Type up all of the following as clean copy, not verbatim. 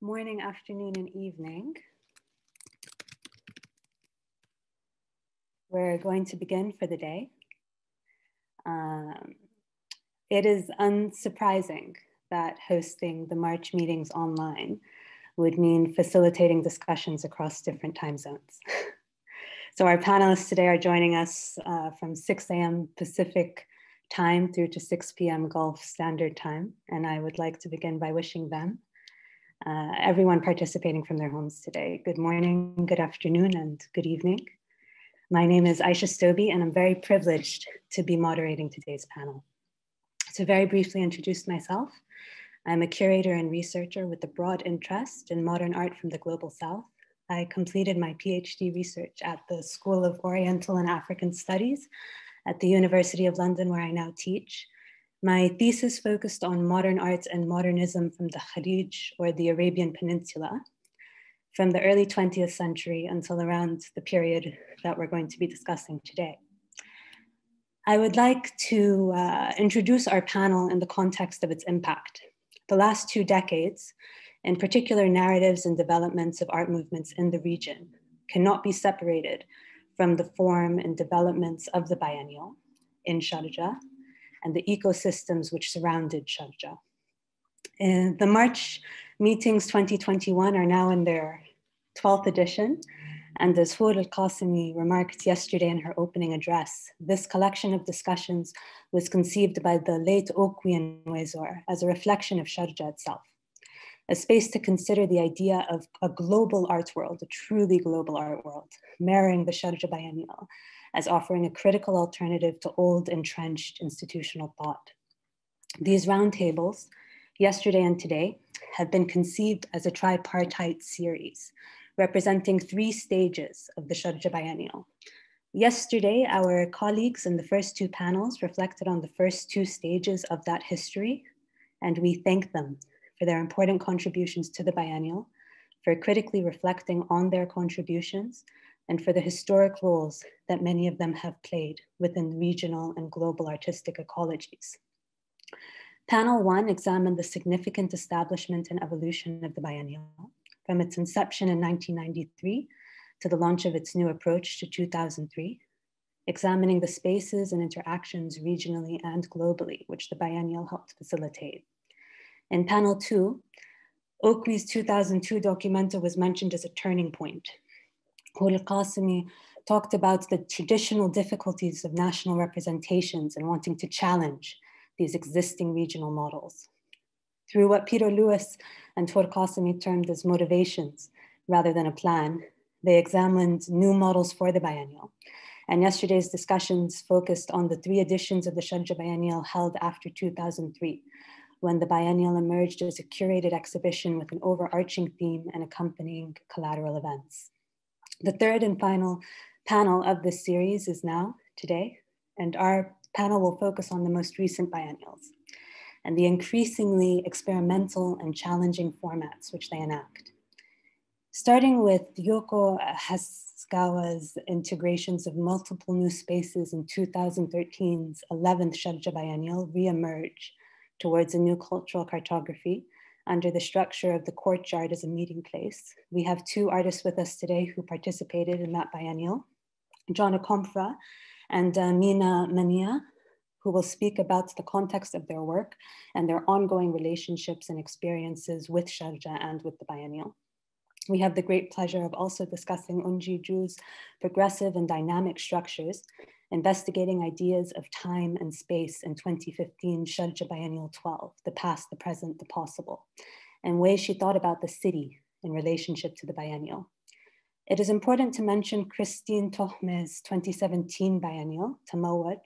morning, afternoon, and evening. We're going to begin for the day. It is unsurprising that hosting the March meetings online would mean facilitating discussions across different time zones. So our panelists today are joining us from 6 a.m. Pacific time through to 6 p.m. Gulf Standard Time. And I would like to begin by wishing them, everyone participating from their homes today, good morning, good afternoon, and good evening. My name is Aisha Stoby, and I'm very privileged to be moderating today's panel. To very briefly introduce myself, I'm a curator and researcher with a broad interest in modern art from the Global South. I completed my PhD research at the School of Oriental and African Studies at the University of London, where I now teach. My thesis focused on modern arts and modernism from the Kharij, or the Arabian Peninsula, from the early 20th century until around the period that we're going to be discussing today. I would like to introduce our panel in the context of its impact. The last two decades, in particular narratives and developments of art movements in the region, cannot be separated from the form and developments of the biennial in Sharjah and the ecosystems which surrounded Sharjah. The March meetings 2021 are now in their 12th edition. And as Hoor Al Qasimi remarked yesterday in her opening address, this collection of discussions was conceived by the late Okwui Enwezor as a reflection of Sharjah itself, a space to consider the idea of a global art world, a truly global art world, mirroring the Sharjah Biennial as offering a critical alternative to old entrenched institutional thought. These roundtables, yesterday and today, have been conceived as a tripartite series, representing three stages of the Sharjah Biennial. Yesterday, our colleagues in the first two panels reflected on the first two stages of that history, and we thank them for their important contributions to the biennial, for critically reflecting on their contributions, and for the historic roles that many of them have played within regional and global artistic ecologies. Panel one examined the significant establishment and evolution of the biennial, from its inception in 1993 to the launch of its new approach to 2003, examining the spaces and interactions regionally and globally which the biennial helped facilitate. In panel two, Okui's 2002 Documento was mentioned as a turning point. Hoor Al Qasimi talked about the traditional difficulties of national representations and wanting to challenge these existing regional models. Through what Peter Lewis and Hoor Al Qasimi termed as motivations rather than a plan, they examined new models for the biennial. And yesterday's discussions focused on the three editions of the Sharjah Biennial held after 2003, when the biennial emerged as a curated exhibition with an overarching theme and accompanying collateral events. The third and final panel of this series is now, today, and our panel will focus on the most recent biennials and the increasingly experimental and challenging formats which they enact. Starting with Yoko Hasegawa's integrations of multiple new spaces in 2013's 11th Sharjah Biennial re-emerge towards a new cultural cartography under the structure of the courtyard as a meeting place. We have two artists with us today who participated in that biennial, John Akomfrah and Amina Menia, who will speak about the context of their work and their ongoing relationships and experiences with Sharjah and with the biennial. We have the great pleasure of also discussing Eungie Joo's progressive and dynamic structures, investigating ideas of time and space in 2015 Sharjah Biennial 12, the past, the present, the possible, and ways she thought about the city in relationship to the biennial. It is important to mention Christine Tohmé's 2017 biennial, Tamawaj,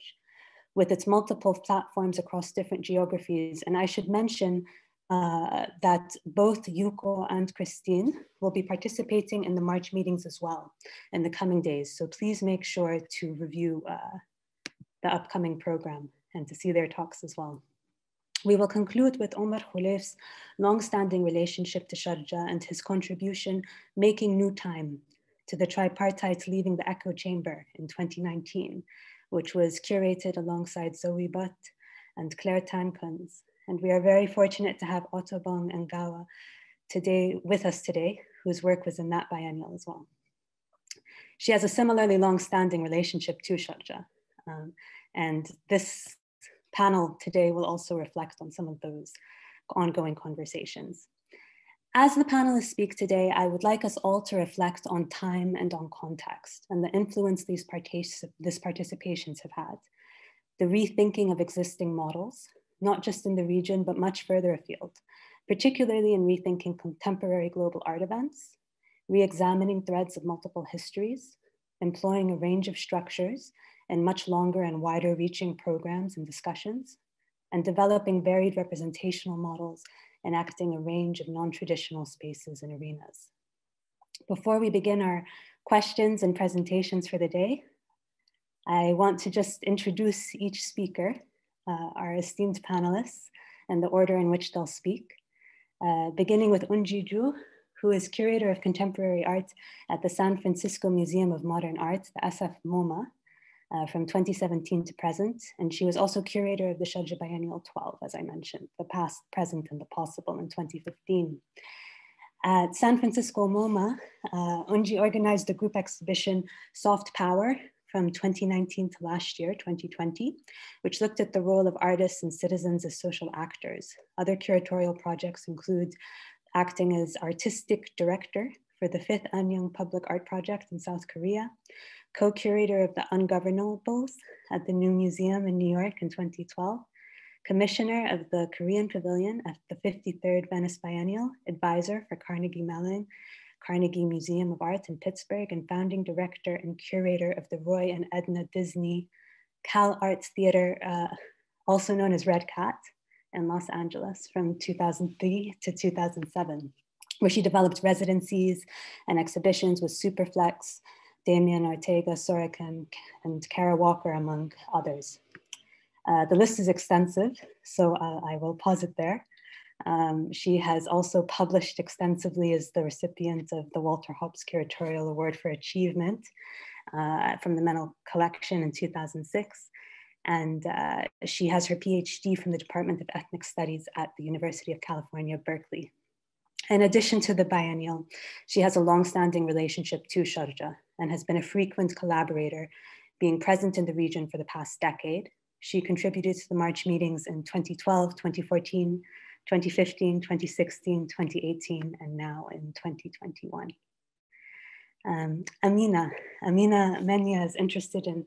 with its multiple platforms across different geographies. And I should mention that both Yuko and Christine will be participating in the March meetings as well in the coming days. So please make sure to review the upcoming program and to see their talks as well. We will conclude with Omar Kholeif's longstanding relationship to Sharjah and his contribution, Making New Time, to the tripartite Leaving the Echo Chamber in 2019, which was curated alongside Zoe Butt and Claire Tancons. And we are very fortunate to have Otobong Nkanga today with us today, whose work was in that biennial as well. She has a similarly long-standing relationship to Sharjah, and this panel today will also reflect on some of those ongoing conversations. As the panelists speak today, I would like us all to reflect on time and on context and the influence these participations have had, the rethinking of existing models, not just in the region, but much further afield, particularly in rethinking contemporary global art events, re-examining threads of multiple histories, employing a range of structures and much longer and wider reaching programs and discussions, and developing varied representational models, enacting a range of non-traditional spaces and arenas. Before we begin our questions and presentations for the day, I want to just introduce each speaker, our esteemed panelists, and the order in which they'll speak, beginning with Eungie Joo, who is curator of contemporary art at the San Francisco Museum of Modern Art, the SF MoMA, from 2017 to present. And she was also curator of the Sharjah Biennial 12, as I mentioned, the past, present, and the possible in 2015. At San Francisco MoMA, Eungie organized the group exhibition Soft Power from 2019 to last year, 2020, which looked at the role of artists and citizens as social actors. Other curatorial projects include acting as artistic director for the 5th Anyang Public Art Project in South Korea, co-curator of the Ungovernables at the New Museum in New York in 2012, commissioner of the Korean Pavilion at the 53rd Venice Biennial, advisor for Carnegie Mellon, Carnegie Museum of Art in Pittsburgh, and founding director and curator of the Roy and Edna Disney Cal Arts Theater, also known as Red Cat, in Los Angeles from 2003 to 2007, where she developed residencies and exhibitions with Superflex, Damien Ortega, Sorokin, and Kara Walker, among others. The list is extensive, so I will pause it there. She has also published extensively as the recipient of the Walter Hopps Curatorial Award for Achievement from the Menil Collection in 2006. And she has her PhD from the Department of Ethnic Studies at the University of California, Berkeley. In addition to the biennial, she has a long-standing relationship to Sharjah and has been a frequent collaborator, being present in the region for the past decade. She contributed to the March meetings in 2012, 2014, 2015, 2016, 2018, and now in 2021. Amina Menia is interested in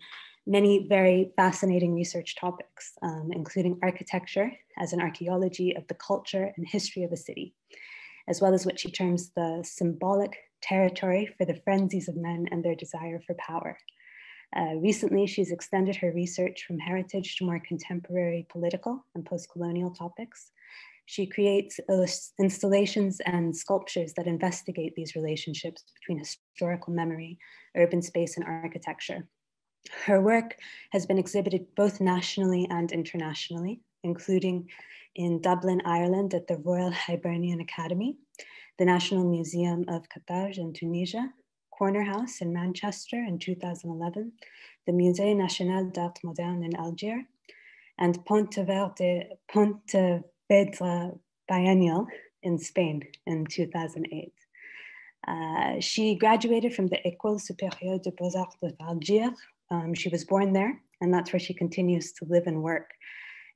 many very fascinating research topics, including architecture as an archaeology of the culture and history of a city, as well as what she terms the symbolic territory for the frenzies of men and their desire for power. Recently, she's extended her research from heritage to more contemporary political and post-colonial topics. She creates installations and sculptures that investigate these relationships between historical memory, urban space, and architecture. Her work has been exhibited both nationally and internationally, including in Dublin, Ireland at the Royal Hibernian Academy, the National Museum of Carthage in Tunisia, Corner House in Manchester in 2011, the Musée National d'Art Moderne in Algiers, and Pontevedra Biennial in Spain in 2008. She graduated from the École Supérieure des Beaux-Arts of Algiers. She was born there, and that's where she continues to live and work.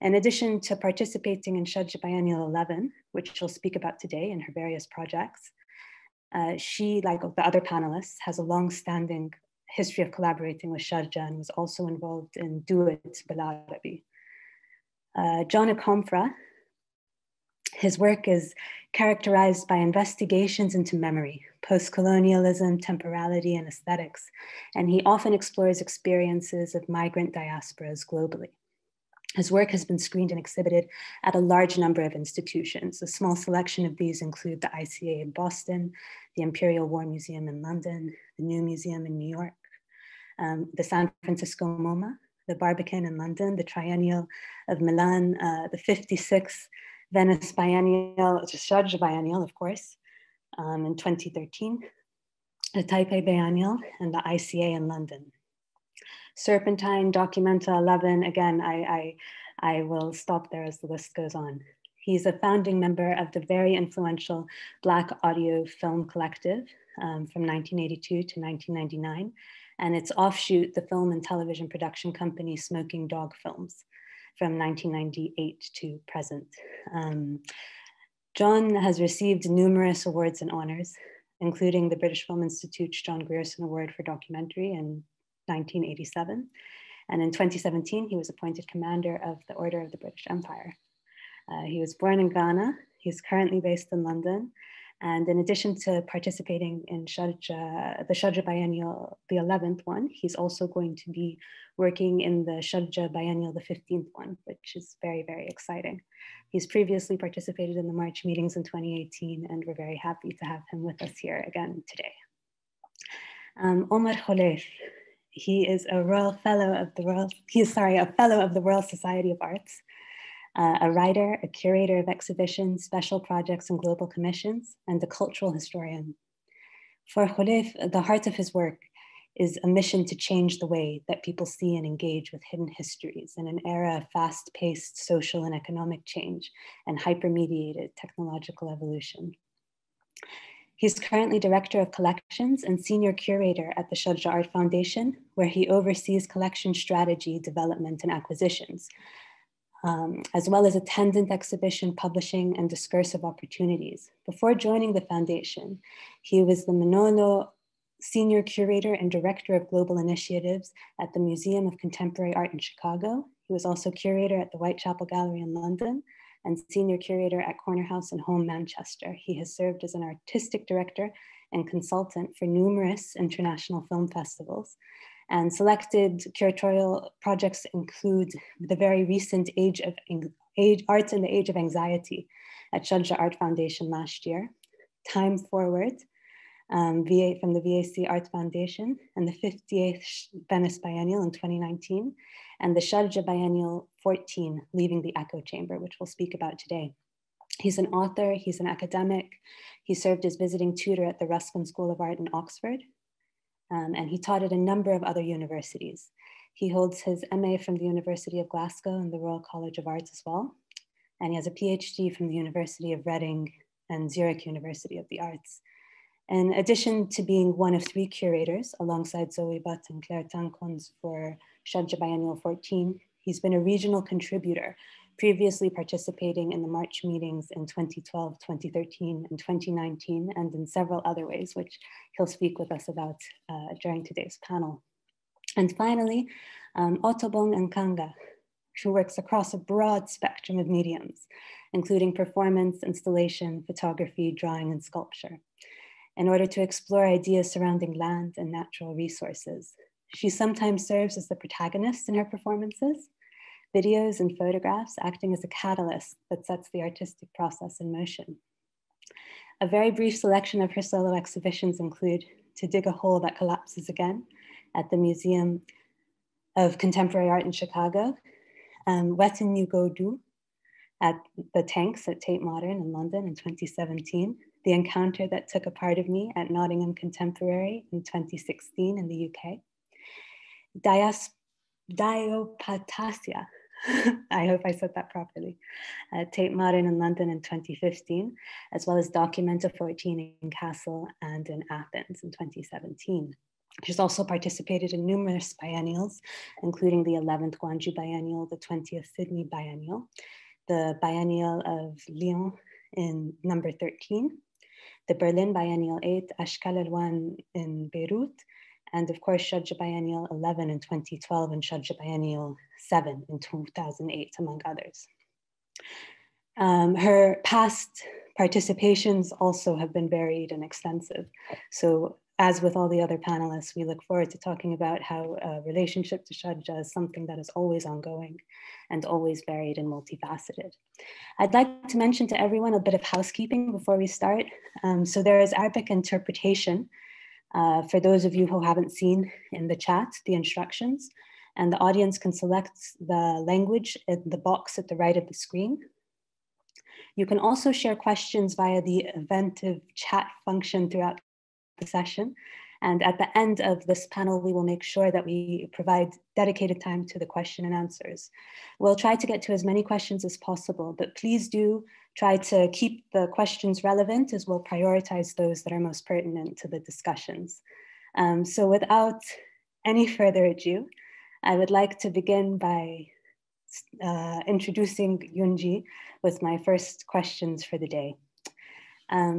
In addition to participating in Sharjah Biennial 11, which she'll speak about today in her various projects, she, like the other panelists, has a long-standing history of collaborating with Sharjah and was also involved in Duet Belarabi. John Akomfrah, his work is characterized by investigations into memory, post-colonialism, temporality, and aesthetics, and he often explores experiences of migrant diasporas globally. His work has been screened and exhibited at a large number of institutions. A small selection of these include the ICA in Boston, the Imperial War Museum in London, the New Museum in New York, the San Francisco MoMA, the Barbican in London, the Triennial of Milan, the 56th Venice Biennial, the Sharjah Biennial, of course, in 2013, the Taipei Biennial, and the ICA in London. Serpentine, Documenta 11, again, I will stop there as the list goes on. He's a founding member of the very influential Black Audio Film Collective from 1982 to 1999, and its offshoot, the film and television production company Smoking Dog Films, from 1998 to present. John has received numerous awards and honors, including the British Film Institute's John Grierson Award for Documentary in 1987. And in 2017, he was appointed commander of the Order of the British Empire. He was born in Ghana. He's currently based in London. And in addition to participating in Sharjah, the Sharjah Biennial, the 11th one, he's also going to be working in the Sharjah Biennial, the 15th one, which is very, very exciting. He's previously participated in the March meetings in 2018, and we're very happy to have him with us here again today. Omar Kholeif, he is a fellow of the Royal Society of Arts. A writer, a curator of exhibitions, special projects and global commissions, and a cultural historian. For Kholeif, the heart of his work is a mission to change the way that people see and engage with hidden histories in an era of fast-paced social and economic change and hyper-mediated technological evolution. He's currently Director of Collections and Senior Curator at the Sharjah Art Foundation, where he oversees collection strategy, development, and acquisitions, as well as attendant exhibition, publishing, and discursive opportunities. Before joining the foundation, he was the Menil Senior Curator and Director of Global Initiatives at the Museum of Contemporary Art in Chicago. He was also curator at the Whitechapel Gallery in London and Senior Curator at Corner House in Home, Manchester. He has served as an Artistic Director and Consultant for numerous international film festivals. And selected curatorial projects include the very recent Arts in the Age of Anxiety at Sharjah Art Foundation last year, Time Forward from the VAC Art Foundation, and the 58th Venice Biennial in 2019, and the Sharjah Biennial 14, Leaving the Echo Chamber, which we'll speak about today. He's an author, he's an academic. He served as visiting tutor at the Ruskin School of Art in Oxford, and he taught at a number of other universities. He holds his MA from the University of Glasgow and the Royal College of Arts as well. And he has a PhD from the University of Reading and Zurich University of the Arts. In addition to being one of three curators alongside Zoe Butt and Claire Tancons for Sharjah Biennial 14, he's been a regional contributor, previously participating in the March meetings in 2012, 2013, and 2019, and in several other ways, which he'll speak with us about during today's panel. And finally, Otobong Nkanga, who works across a broad spectrum of mediums, including performance, installation, photography, drawing, and sculpture, in order to explore ideas surrounding land and natural resources. She sometimes serves as the protagonist in her performances, videos and photographs, acting as a catalyst that sets the artistic process in motion. A very brief selection of her solo exhibitions include To Dig a Hole That Collapses Again at the Museum of Contemporary Art in Chicago, Wetin You Go Do at the Tanks at Tate Modern in London in 2017, The Encounter That Took a Part of Me at Nottingham Contemporary in 2016 in the UK, Diopatasia, I hope I said that properly, Tate Modern in London in 2015, as well as Documenta 14 in Kassel and in Athens in 2017. She's also participated in numerous biennials, including the 11th Gwangju Biennial, the 20th Sydney Biennial, the Biennial of Lyon in number 13, the Berlin Biennial 8, Ashkal Alwan in Beirut, and of course, Sharjah Biennial 11 in 2012 and Sharjah Biennial 7 in 2008, among others. Her past participations also have been varied and extensive. So as with all the other panelists, we look forward to talking about how a relationship to Sharjah is something that is always ongoing and always varied and multifaceted. I'd like to mention to everyone a bit of housekeeping before we start. So there is Arabic interpretation for those of you who haven't seen in the chat, the instructions, and the audience can select the language in the box at the right of the screen. You can also share questions via the eventive chat function throughout the session, And at the end of this panel, we will make sure that we provide dedicated time to the question and answers. We'll try to get to as many questions as possible, but please do try to keep the questions relevant, as we'll prioritize those that are most pertinent to the discussions. So without any further ado, I would like to begin by introducing Eungie with my first questions for the day.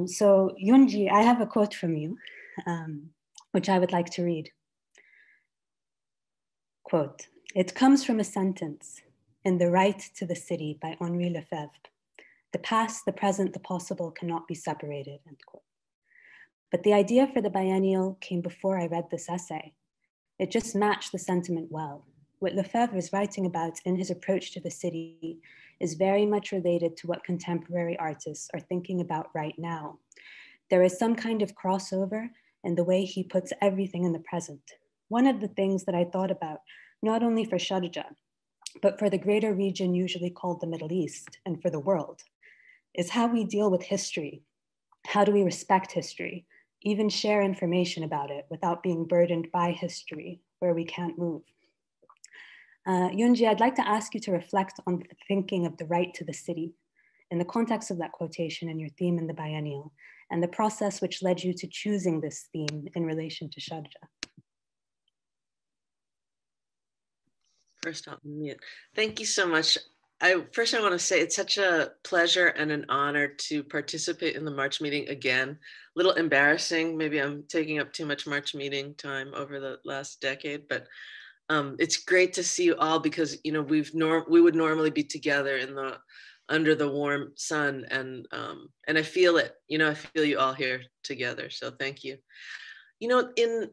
So Eungie, I have a quote from you, which I would like to read. Quote, "It comes from a sentence in The Right to the City by Henri Lefebvre. The past, the present, the possible cannot be separated," end quote. But the idea for the biennial came before I read this essay. It just matched the sentiment well. What Lefebvre is writing about in his approach to the city is very much related to what contemporary artists are thinking about right now. There is some kind of crossover in the way he puts everything in the present. One of the things that I thought about, not only for Sharjah, but for the greater region usually called the Middle East and for the world, is how we deal with history. How do we respect history, even share information about it without being burdened by history where we can't move? Eungie, I'd like to ask you to reflect on the thinking of the right to the city in the context of that quotation and your theme in the biennial, and the process which led you to choosing this theme in relation to Sharjah. First, I'll unmute. Thank you so much. First I want to say it's such a pleasure and an honor to participate in the March meeting again. A little embarrassing, maybe I'm taking up too much March meeting time over the last decade, but it's great to see you all, because you know we would normally be together in the under the warm sun, and I feel it. You know, I feel you all here together. So thank you. You know, in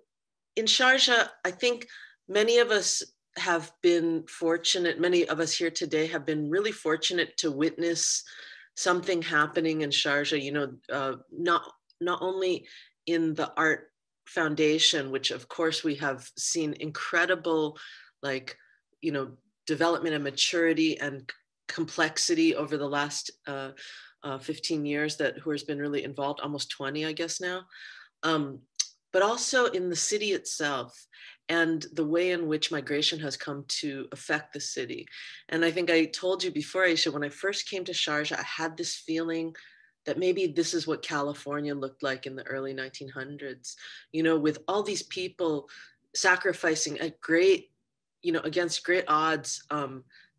Sharjah, I think many of us have been fortunate. Many of us here today have been really fortunate to witness something happening in Sharjah. You know, not only in the art foundation, which of course we have seen incredible, like, you know, development and maturity and complexity over the last 15 years that Hoor's been really involved, almost 20, I guess now, but also in the city itself and the way in which migration has come to affect the city. And I think I told you before, Aisha, when I first came to Sharjah, I had this feeling that maybe this is what California looked like in the early 1900s, you know, with all these people sacrificing at great, you know, against great odds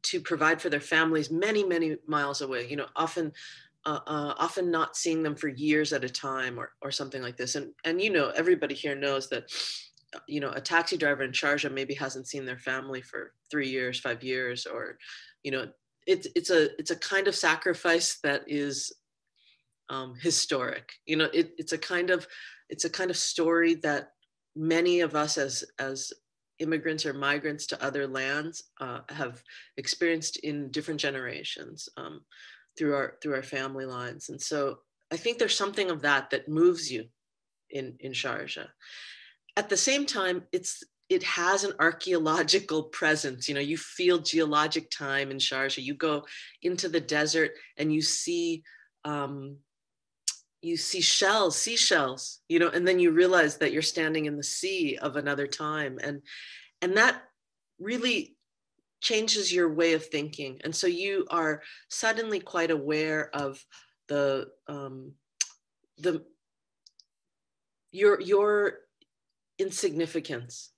to provide for their families many, many miles away, you know, often not seeing them for years at a time or something like this. And you know, everybody here knows that, you know, a taxi driver in Sharjah maybe hasn't seen their family for 3 years, 5 years, or, you know, it's a kind of sacrifice that is historic. You know, it's a kind of story that many of us as immigrants or migrants to other lands have experienced in different generations through our family lines. And so I think there's something of that moves you in Sharjah. At the same time, it has an archaeological presence. You know, you feel geologic time in Sharjah. You go into the desert and you see seashells, you know, and then you realize that you're standing in the sea of another time. And that really changes your way of thinking. And so you are suddenly quite aware of your insignificance.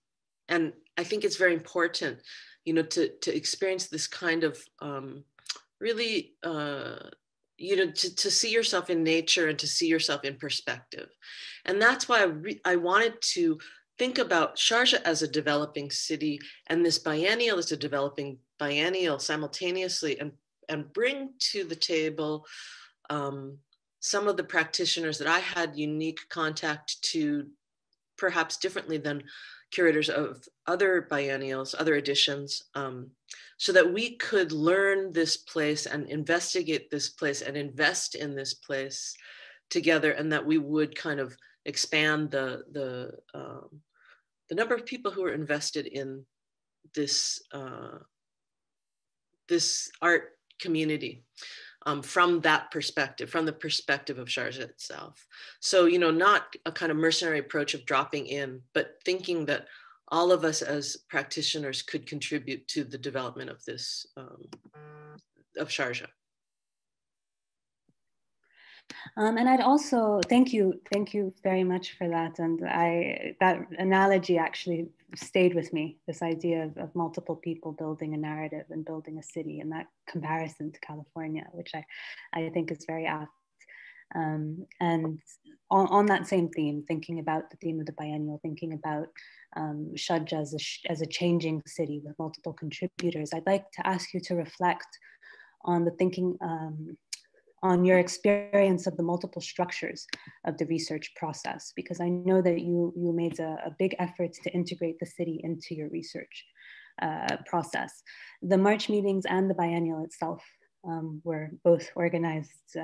And I think it's very important, you know, to experience this kind of really, you know, to see yourself in nature and to see yourself in perspective. And that's why I wanted to think about Sharjah as a developing city, and this biennial is a developing biennial simultaneously, and bring to the table some of the practitioners that I had unique contact to, perhaps differently than curators of other biennials, other editions, so that we could learn this place and investigate this place and invest in this place together, and that we would kind of expand the number of people who are invested in this art community. from that perspective, from the perspective of Sharjah itself. So, you know, not a kind of mercenary approach of dropping in, but thinking that all of us as practitioners could contribute to the development of this, of Sharjah. And I'd also, thank you very much for that. And that analogy actually stayed with me, this idea of multiple people building a narrative and building a city, and that comparison to California, which I think is very apt. And on that same theme, thinking about the theme of the biennial, thinking about Sharjah as a changing city with multiple contributors, I'd like to ask you to reflect on the thinking, on your experience of the multiple structures of the research process, because I know that you made a big effort to integrate the city into your research process. The March meetings and the biennial itself were both organized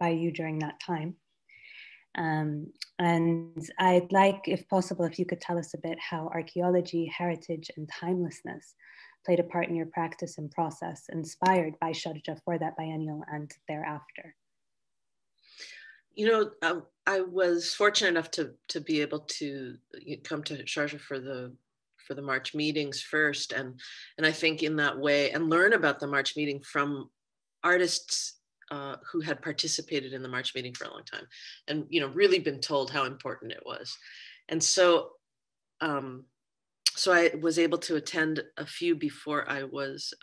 by you during that time. And I'd like, if possible, if you could tell us a bit how archaeology, heritage, and timelessness played a part in your practice and process, inspired by Sharjah for that biennial and thereafter. You know, I was fortunate enough to be able to come to Sharjah for the March meetings first, and I think in that way, and learn about the March meeting from artists who had participated in the March meeting for a long time, and you know, really been told how important it was, and so. So I was able to attend a few before I was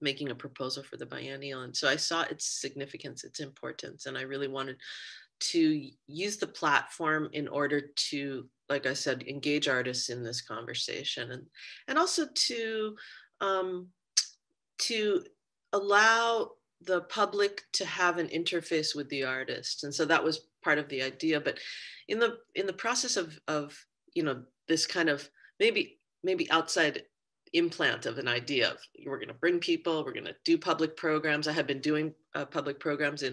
making a proposal for the biennial. And so I saw its significance, its importance, and I really wanted to use the platform in order to, like I said, engage artists in this conversation, and also to allow the public to have an interface with the artists. And so that was part of the idea. But in the process of you know, this kind of maybe outside implant of an idea of we're going to bring people, we're going to do public programs. I had been doing public programs at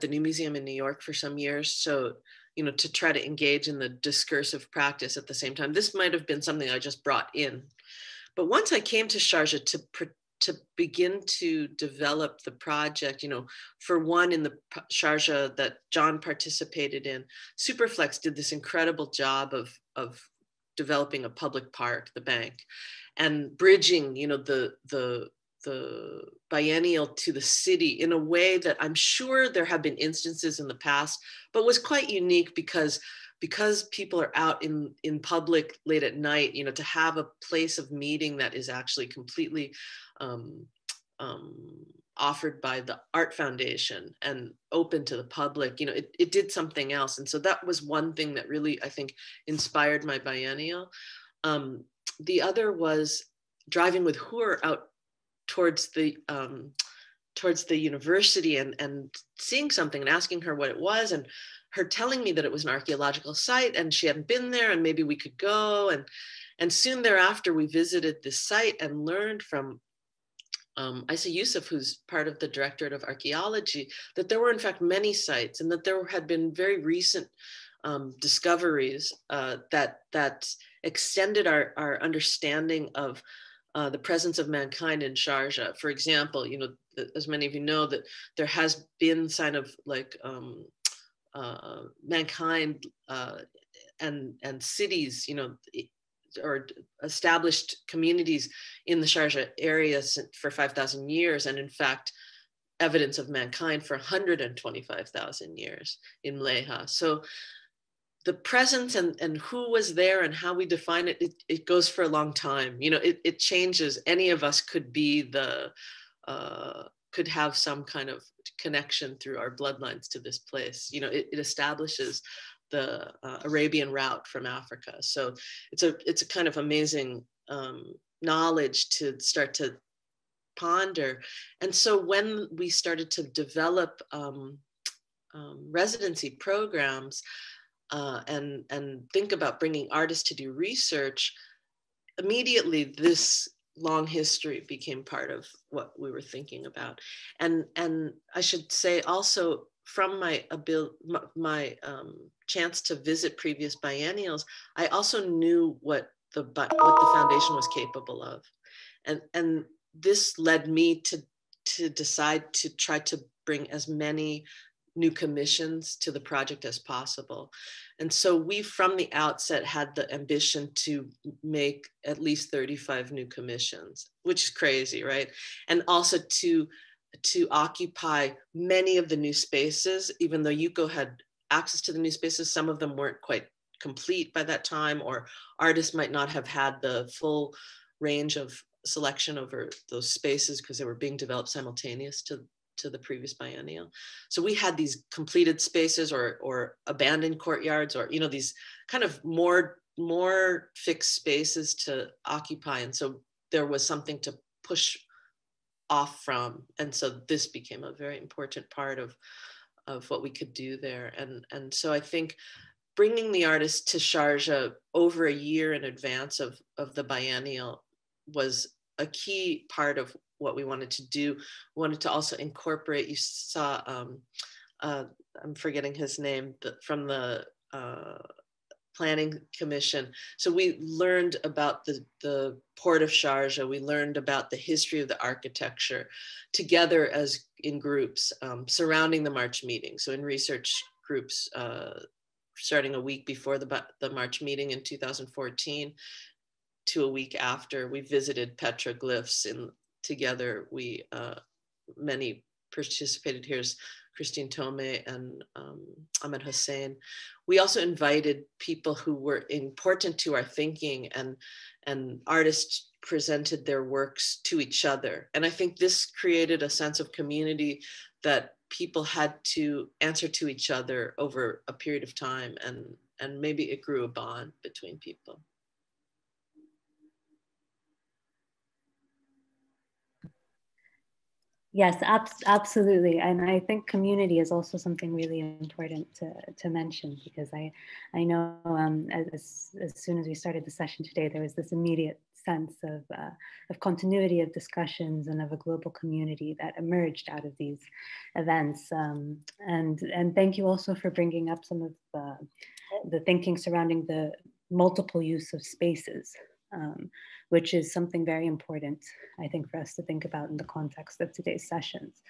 the New Museum in New York for some years. So, you know, to try to engage in the discursive practice at the same time, this might have been something I just brought in. But once I came to Sharjah to begin to develop the project, you know, for one, in the Sharjah that John participated in, Superflex did this incredible job of developing a public park, the bank, and bridging, you know, the biennial to the city in a way that I'm sure there have been instances in the past, but was quite unique because people are out in public late at night, you know, to have a place of meeting that is actually completely offered by the Art Foundation and open to the public, you know, it did something else. And so that was one thing that really, I think, inspired my biennial. The other was driving with Hoor out towards the university and seeing something and asking her what it was, and her telling me that it was an archaeological site and she hadn't been there and maybe we could go. And soon thereafter, we visited this site and learned from Aisha Yusuf, who's part of the Directorate of Archaeology, that there were in fact many sites, and that there had been very recent discoveries that extended our understanding of the presence of mankind in Sharjah. For example, you know, as many of you know, that there has been sign of like mankind and cities, you know, or established communities in the Sharjah area for 5,000 years, and in fact, evidence of mankind for 125,000 years in Leha. So the presence and who was there and how we define it, it goes for a long time. You know, it changes. Any of us could be could have some kind of connection through our bloodlines to this place. You know, it establishes the Arabian route from Africa. So it's a kind of amazing knowledge to start to ponder. And so when we started to develop residency programs and think about bringing artists to do research, immediately this long history became part of what we were thinking about. And I should say also, from my chance to visit previous biennials, I also knew what the foundation was capable of, and this led me to to decide to try to bring as many new commissions to the project as possible. And so we, from the outset, had the ambition to make at least 35 new commissions, which is crazy, right? And also to occupy many of the new spaces, even though Yoko had access to the new spaces, some of them weren't quite complete by that time, or artists might not have had the full range of selection over those spaces because they were being developed simultaneous to the previous biennial. So we had these completed spaces or abandoned courtyards, or, you know, these kind of more fixed spaces to occupy. And so there was something to push off from. And so this became a very important part of what we could do there. And so I think bringing the artist to Sharjah over a year in advance of the biennial was a key part of what we wanted to do. We wanted to also incorporate, you saw, I'm forgetting his name, from the Planning Commission. So we learned about the port of Sharjah, we learned about the history of the architecture together as in groups surrounding the March meeting. So in research groups, starting a week before the March meeting in 2014 to a week after, we visited petroglyphs in together. We, many participated. Here's Christine Tohmé and Ahmed Hussein. We also invited people who were important to our thinking, and artists presented their works to each other. And I think this created a sense of community that people had to answer to each other over a period of time, and maybe it grew a bond between people. Yes, absolutely. And I think community is also something really important to mention, because I know as soon as we started the session today, there was this immediate sense of continuity of discussions and of a global community that emerged out of these events. And thank you also for bringing up some of the thinking surrounding the multiple use of spaces, which is something very important, I think, for us to think about in the context of today's sessions.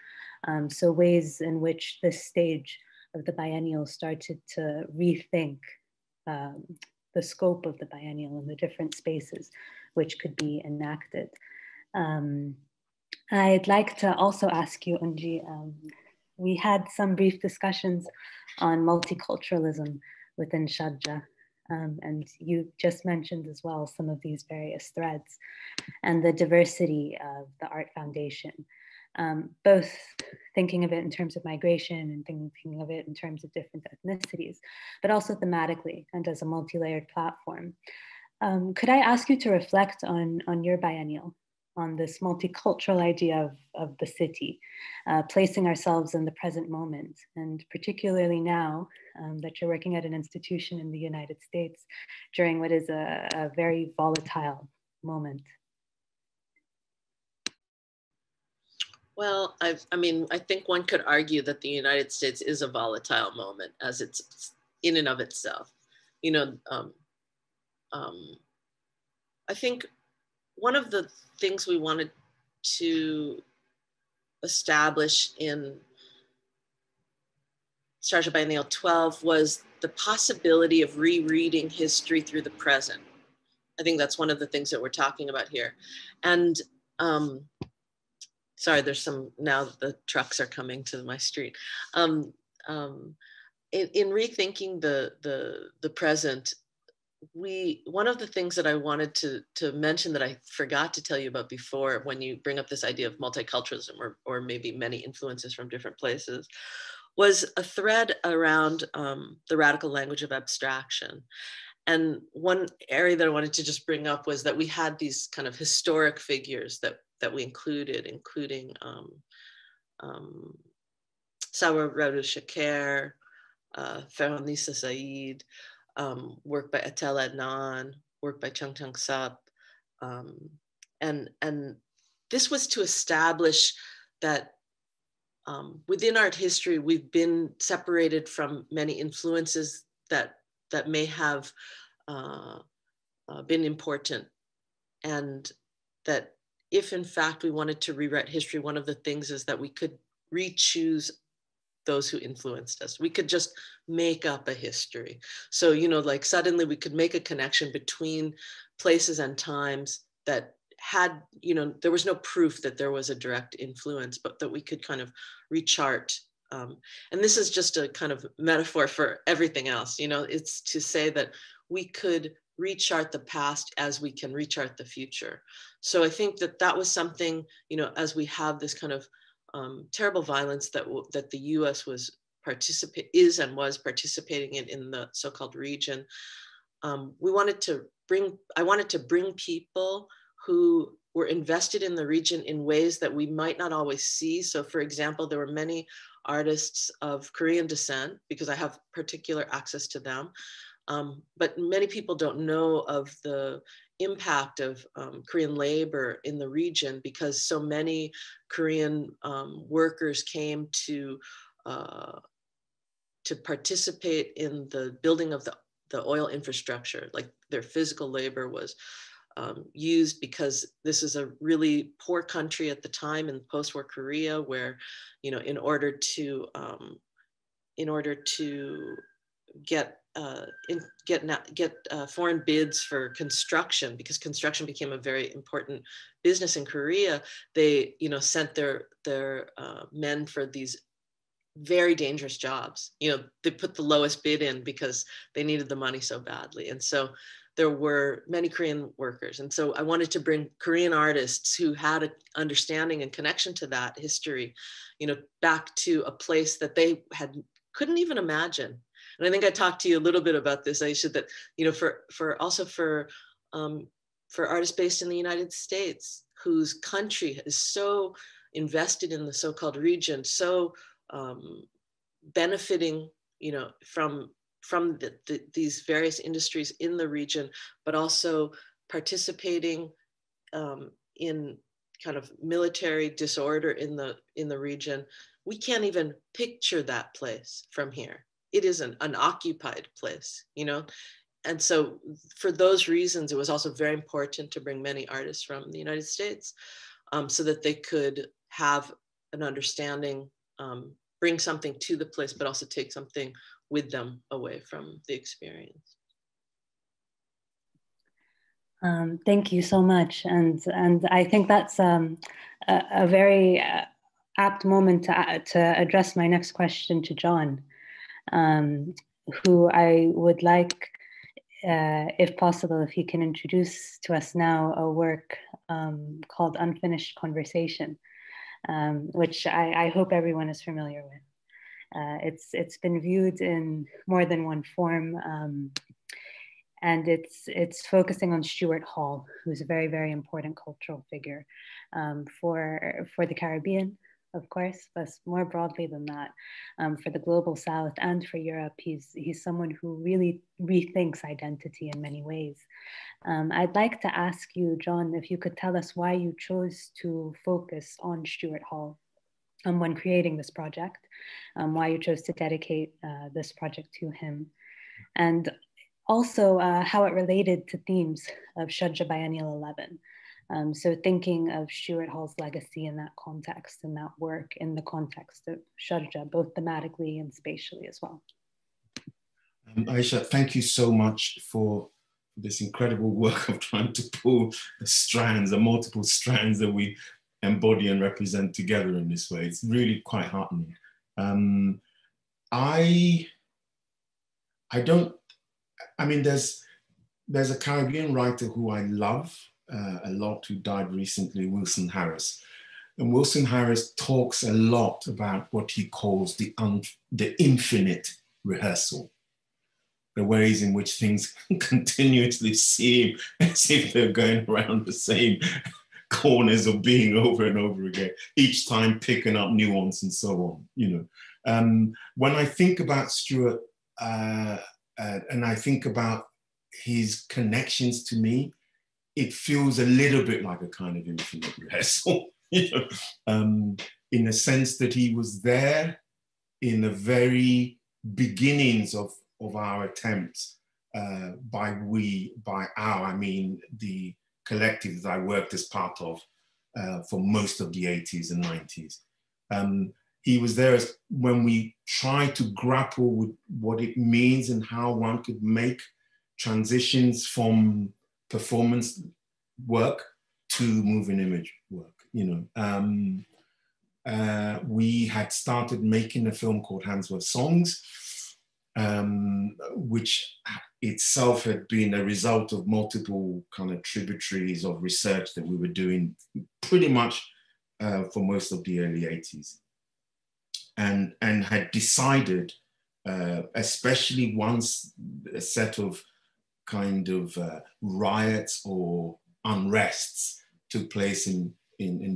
So ways in which this stage of the biennial started to rethink the scope of the biennial and the different spaces which could be enacted. I'd like to also ask you, Eungie, we had some brief discussions on multiculturalism within Sharjah, and you just mentioned as well some of these various threads and the diversity of the Art Foundation, both thinking of it in terms of migration and thinking of it in terms of different ethnicities, but also thematically and as a multi-layered platform. Could I ask you to reflect on your biennial, on this multicultural idea of the city, placing ourselves in the present moment, and particularly now that you're working at an institution in the United States during what is a very volatile moment? Well, I mean, I think one could argue that the United States is a volatile moment as it's in and of itself. You know, I think one of the things we wanted to establish in Sharjah Biennial 12 was the possibility of rereading history through the present. I think that's one of the things that we're talking about here. And sorry, there's some, now the trucks are coming to my street. In rethinking the present, one of the things that I wanted to mention that I forgot to tell you about before, when you bring up this idea of multiculturalism or maybe many influences from different places, was a thread around the radical language of abstraction. And one area that I wanted to just bring up was that we had these kind of historic figures that we included, including Sawa Raoul Shaker, Ferhanisa Said, work by Atel Adnan, work by Chung Tang Sup. And this was to establish that within art history, we've been separated from many influences that may have been important, and that if in fact we wanted to rewrite history, one of the things is that we could re-choose those who influenced us. We could just make up a history. So, you know, like suddenly we could make a connection between places and times that had, you know, there was no proof that there was a direct influence, but that we could kind of rechart. And this is just a kind of metaphor for everything else, you know, it's to say that we could rechart the past as we can rechart the future. So I think that that was something, you know, as we have this kind of terrible violence that the U.S. is and was participating in the so-called region. I wanted to bring people who were invested in the region in ways that we might not always see. So, for example, there were many artists of Korean descent because I have particular access to them, but many people don't know of the impact of Korean labor in the region because so many Korean workers came to participate in the building of the oil infrastructure. Like their physical labor was used because this is a really poor country at the time in post-war Korea, where, you know, in order to get foreign bids for construction, because construction became a very important business in Korea, they, you know, sent their men for these very dangerous jobs. You know, they put the lowest bid in because they needed the money so badly. And so there were many Korean workers. And so I wanted to bring Korean artists who had an understanding and connection to that history, you know, back to a place that they couldn't even imagine. And I think I talked to you a little bit about this, Aisha, that, you know, for artists based in the United States, whose country is so invested in the so-called region, so benefiting, you know, from these various industries in the region, but also participating in kind of military disorder in the region. We can't even picture that place from here. It is an unoccupied place, you know? And so for those reasons, it was also very important to bring many artists from the United States so that they could have an understanding, bring something to the place, but also take something with them away from the experience. Thank you so much. And I think that's a very apt moment to address my next question to John. Who I would like, if possible, if he can introduce to us now a work called Unfinished Conversation, which I hope everyone is familiar with. It's been viewed in more than one form, and it's focusing on Stuart Hall, who's a very, very important cultural figure for the Caribbean, of course, but more broadly than that, for the global South and for Europe. He's someone who really rethinks identity in many ways. I'd like to ask you, John, if you could tell us why you chose to focus on Stuart Hall when creating this project, why you chose to dedicate this project to him, and also how it related to themes of Sharjah Biennial 11. So thinking of Stuart Hall's legacy in that context, in that work, in the context of Sharjah, both thematically and spatially as well. Aisha, thank you so much for this incredible work of trying to pull the strands, the multiple strands that we embody and represent together in this way. It's really quite heartening. I mean, there's a Caribbean writer who I love, a lot, who died recently, Wilson Harris. And Wilson Harris talks a lot about what he calls the infinite rehearsal, the ways in which things continuously seem as if they're going around the same corners of being over and over again, each time picking up nuance and so on, you know. When I think about Stuart and I think about his connections to me, it feels a little bit like a kind of infinite rehearsal, you know, in the sense that he was there in the very beginnings of our attempts, by our, I mean the collective that I worked as part of for most of the 80s and 90s. He was there as when we tried to grapple with what it means and how one could make transitions from performance work to moving image work, you know. We had started making a film called Handsworth Songs, which itself had been a result of multiple kind of tributaries of research that we were doing pretty much for most of the early 80s. And had decided, especially once a set of kind of riots or unrests took place in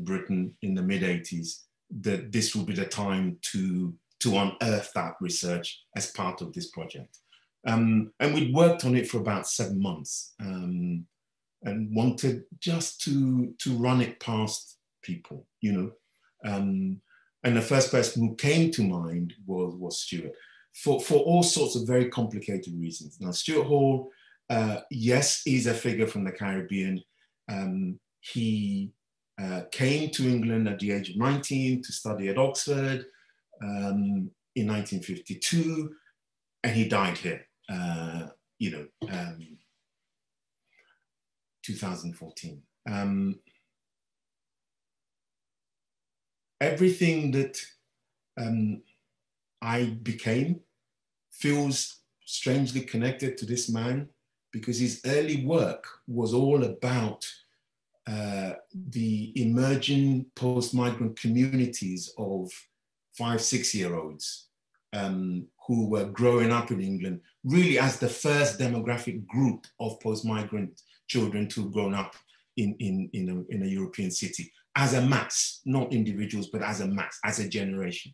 Britain in the mid-80s, that this would be the time to unearth that research as part of this project. And we'd worked on it for about 7 months and wanted just to run it past people, you know. And the first person who came to mind was Stuart, for all sorts of very complicated reasons. Now, Stuart Hall, yes, is a figure from the Caribbean. He came to England at the age of 19 to study at Oxford in 1952, and he died here, you know, 2014. Everything that I became feels strangely connected to this man, because his early work was all about the emerging post-migrant communities of 5-, 6-year-olds who were growing up in England, really as the first demographic group of post-migrant children to have grown up in a European city. As a mass, not individuals, but as a mass, as a generation.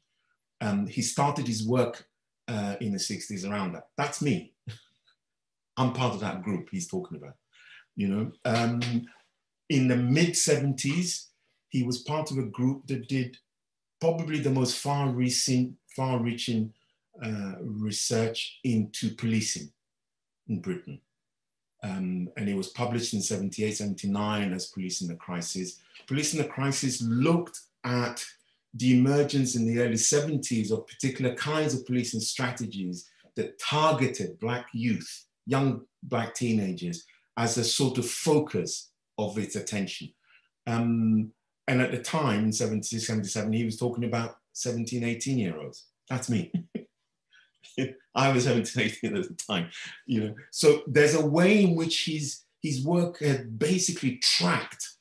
He started his work in the 60s around that. That's me. I'm part of that group he's talking about, you know. In the mid-70s, he was part of a group that did probably the most far-reaching research into policing in Britain. And it was published in 78, 79 as Policing the Crisis. Policing the Crisis looked at the emergence in the early 70s of particular kinds of policing strategies that targeted Black youth, young Black teenagers, as a sort of focus of its attention. And at the time, in 76, 77, he was talking about 17, 18-year-olds. That's me. I was 17, 18 at the time, you know. So there's a way in which his work had basically tracked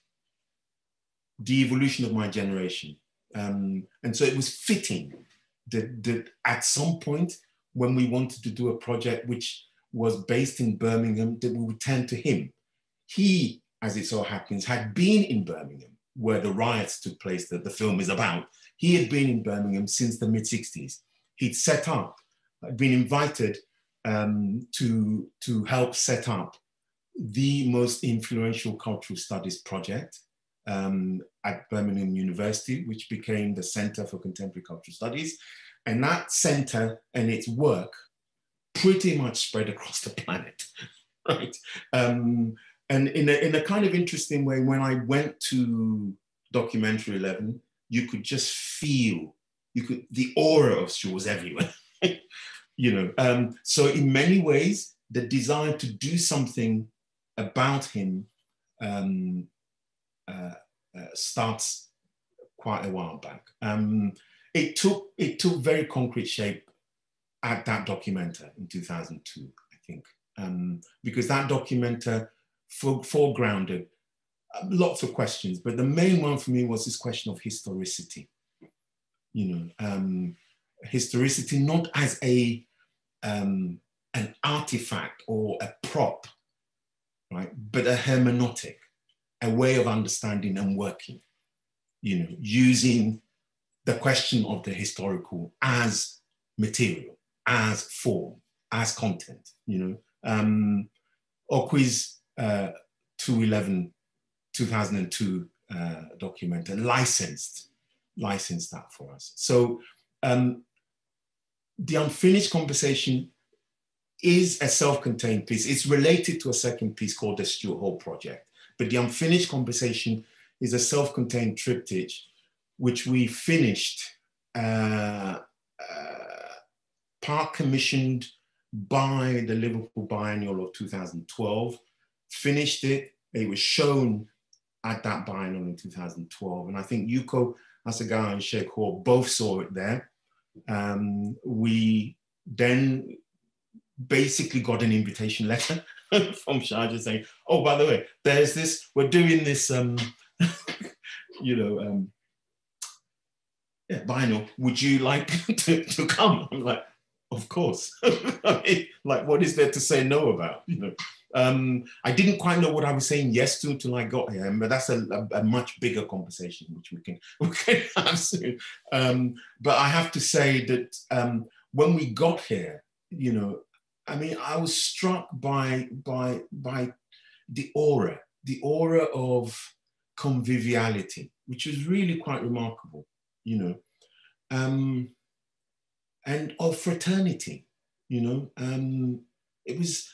the evolution of my generation. And so it was fitting that at some point when we wanted to do a project which was based in Birmingham, that we would turn to him. He, as it so happens, had been in Birmingham where the riots took place that the film is about. He had been in Birmingham since the mid-60s. He'd set up, been invited to help set up the most influential cultural studies project at Birmingham University, which became the Center for Contemporary Cultural Studies. And that center and its work pretty much spread across the planet, right? And in a kind of interesting way, when I went to Documentary 11, you could just feel, the aura of Stuart was everywhere. You know, so in many ways, the desire to do something about him starts quite a while back. It took very concrete shape at that documenta in 2002, I think, because that documenta foregrounded lots of questions, but the main one for me was this question of historicity. You know, historicity not as a an artifact or a prop, right, but a hermeneutic, a way of understanding and working, you know, using the question of the historical as material, as form, as content, you know. Okui's 2002 documenta licensed that for us. So the unfinished conversation is a self-contained piece. It's related to a second piece called the Stuart Hall Project, but the unfinished conversation is a self-contained triptych, which we finished part commissioned by the Liverpool Biennial of 2012, finished it. It was shown at that biennial in 2012. And I think Yoko Hasegawa and Sheikh Hall both saw it there. We then basically got an invitation letter from Sharjah saying, oh, by the way, there's this, we're doing this, biennial, would you like to come? I'm like, of course. I mean, like, what is there to say no about, you know? I didn't quite know what I was saying yes to until I got here, but that's a much bigger conversation, which we can have soon. But I have to say that when we got here, you know, I mean, I was struck by the aura of conviviality, which was really quite remarkable, you know, and of fraternity, you know, it was.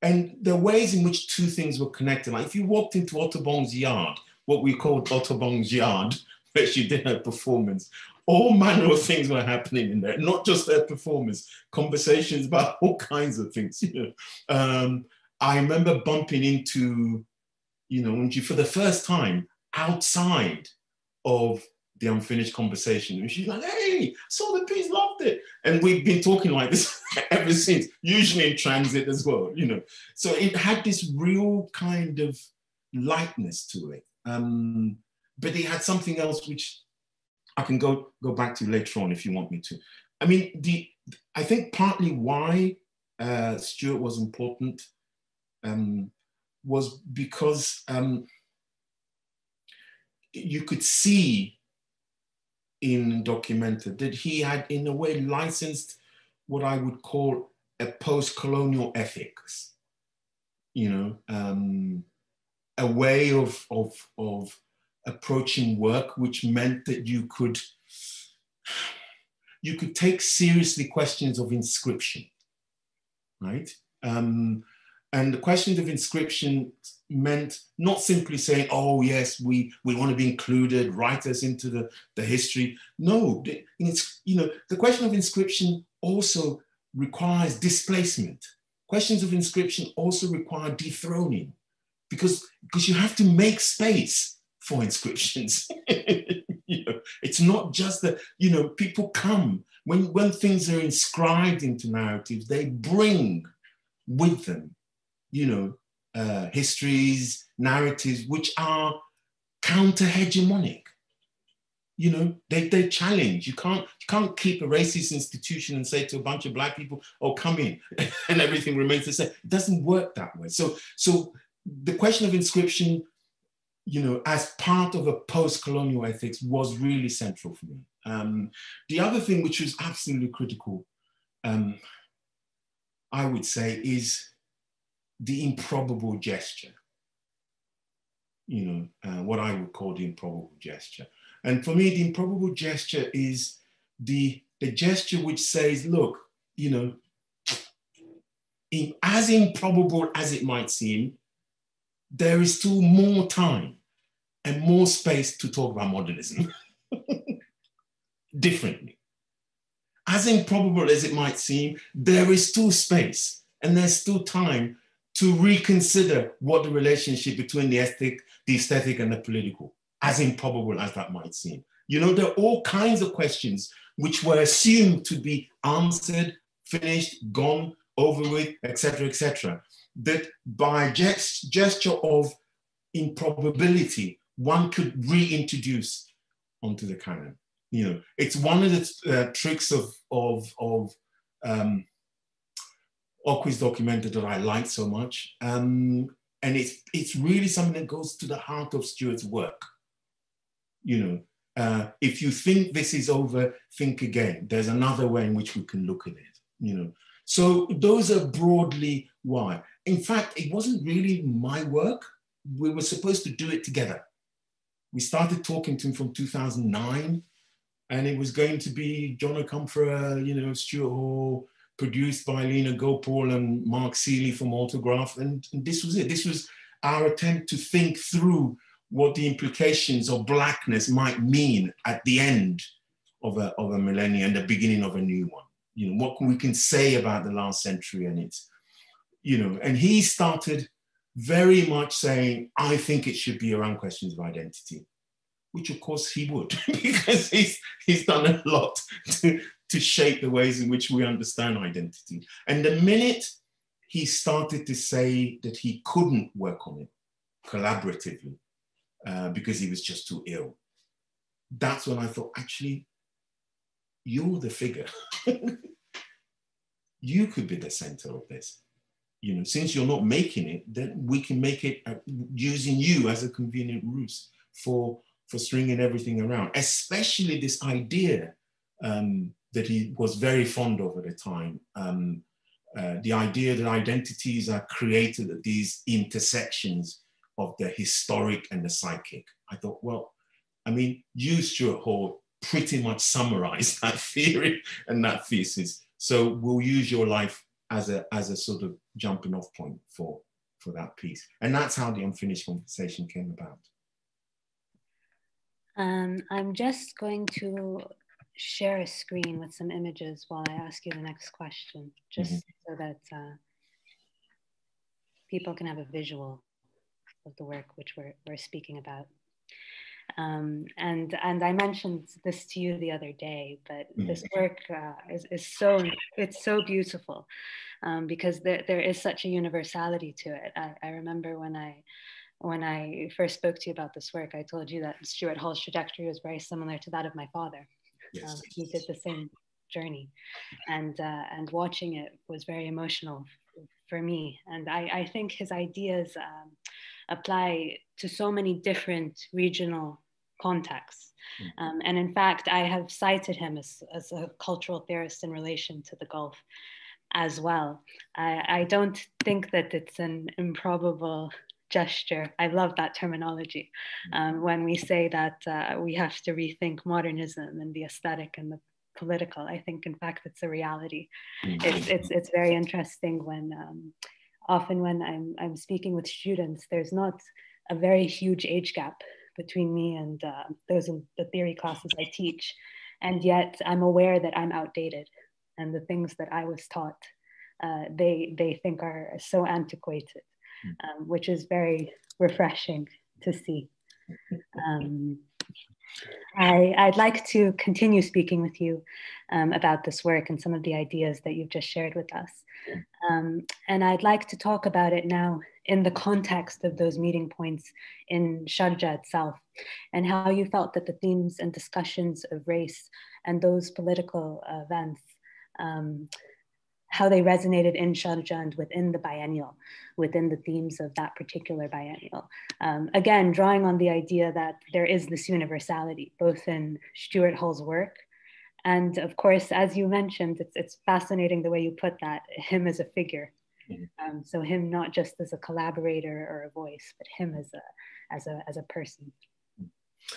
And the ways in which two things were connected. Like if you walked into Otobong's yard, what we called Otobong's yard, where she did her performance, all manner of things were happening in there, not just their performance, conversations about all kinds of things. You know, I remember bumping into, you know, Eungie for the first time outside of the unfinished conversation. And she's like, hey, saw the piece, loved it. And we've been talking like this ever since, usually in transit as well, you know. So it had this real kind of lightness to it. But it had something else which I can go back to later on if you want me to. I mean, I think partly why Stuart was important was because you could see in documented that he had in a way licensed what I would call a post-colonial ethics, you know, a way of approaching work which meant that you could take seriously questions of inscription, right? And the questions of inscription meant not simply saying, oh yes, we want to be included, write us into the history. No, you know, the question of inscription also requires displacement. Questions of inscription also require dethroning because you have to make space for inscriptions. You know, it's not just that, you know, people come, when things are inscribed into narratives, they bring with them, you know, histories, narratives, which are counter-hegemonic. You know, they challenge. You can't keep a racist institution and say to a bunch of black people, oh, come in, and everything remains the same. It doesn't work that way. So the question of inscription, you know, as part of a post-colonial ethics was really central for me. The other thing which was absolutely critical, I would say, is the improbable gesture, you know, what I would call the improbable gesture. And for me, the improbable gesture is the gesture which says, look, you know, as improbable as it might seem, there is still more time and more space to talk about modernism differently. As improbable as it might seem, there is still space and there's still time to reconsider what the relationship between the aesthetic and the political, as improbable as that might seem. You know, there are all kinds of questions which were assumed to be answered, finished, gone, over with, etc., etc. That by gesture of improbability, one could reintroduce onto the canon. You know, it's one of the tricks of Okui's documentary that I like so much, and it's really something that goes to the heart of Stuart's work. You know, if you think this is over, think again. There's another way in which we can look at it. You know, so those are broadly why. In fact, it wasn't really my work. We were supposed to do it together. We started talking to him from 2009, and it was going to be John Akomfrah, you know, Stuart Hall, produced by Lena Gopal and Mark Seeley from Autograph. And this was it. This was our attempt to think through what the implications of blackness might mean at the end of a millennia and the beginning of a new one. You know, what we can say about the last century and its, you know, and he started very much saying, I think it should be around questions of identity, which of course he would, because he's done a lot to shape the ways in which we understand identity. And the minute he started to say that he couldn't work on it collaboratively because he was just too ill, that's when I thought, actually, you're the figure. You could be the center of this. You know, since you're not making it, then we can make it using you as a convenient ruse for stringing everything around, especially this idea that he was very fond of at the time, the idea that identities are created at these intersections of the historic and the psychic. I thought, well, I mean, you, Stuart Hall, pretty much summarized that theory and that thesis. So we'll use your life as a sort of jumping off point for that piece. And that's how The Unfinished Conversation came about. I'm just going to share a screen with some images while I ask you the next question, just so that people can have a visual of the work which we're speaking about. And I mentioned this to you the other day, but this work is so beautiful because there is such a universality to it. I remember when I first spoke to you about this work, I told you that Stuart Hall's trajectory was very similar to that of my father. Yes. He did the same journey, and watching it was very emotional for me. And I think his ideas apply to so many different regional contexts. And in fact, I have cited him as a cultural theorist in relation to the Gulf as well. I don't think that it's an improbable gesture. I love that terminology. When we say that we have to rethink modernism and the aesthetic and the political, I think in fact, it's a reality. It's very interesting when, often when I'm speaking with students, there's not a very huge age gap between me and those in the theory classes I teach. And yet I'm aware that I'm outdated and the things that I was taught, they think are so antiquated, which is very refreshing to see. I'd like to continue speaking with you about this work and some of the ideas that you've just shared with us. And I'd like to talk about it now in the context of those meeting points in Sharjah itself, and how you felt that the themes and discussions of race and those political events, how they resonated in Sharjah and within the biennial, within the themes of that particular biennial. Again, drawing on the idea that there is this universality, both in Stuart Hall's work, and of course, as you mentioned, it's fascinating the way you put that, him as a figure. So him not just as a collaborator or a voice, but him as a person.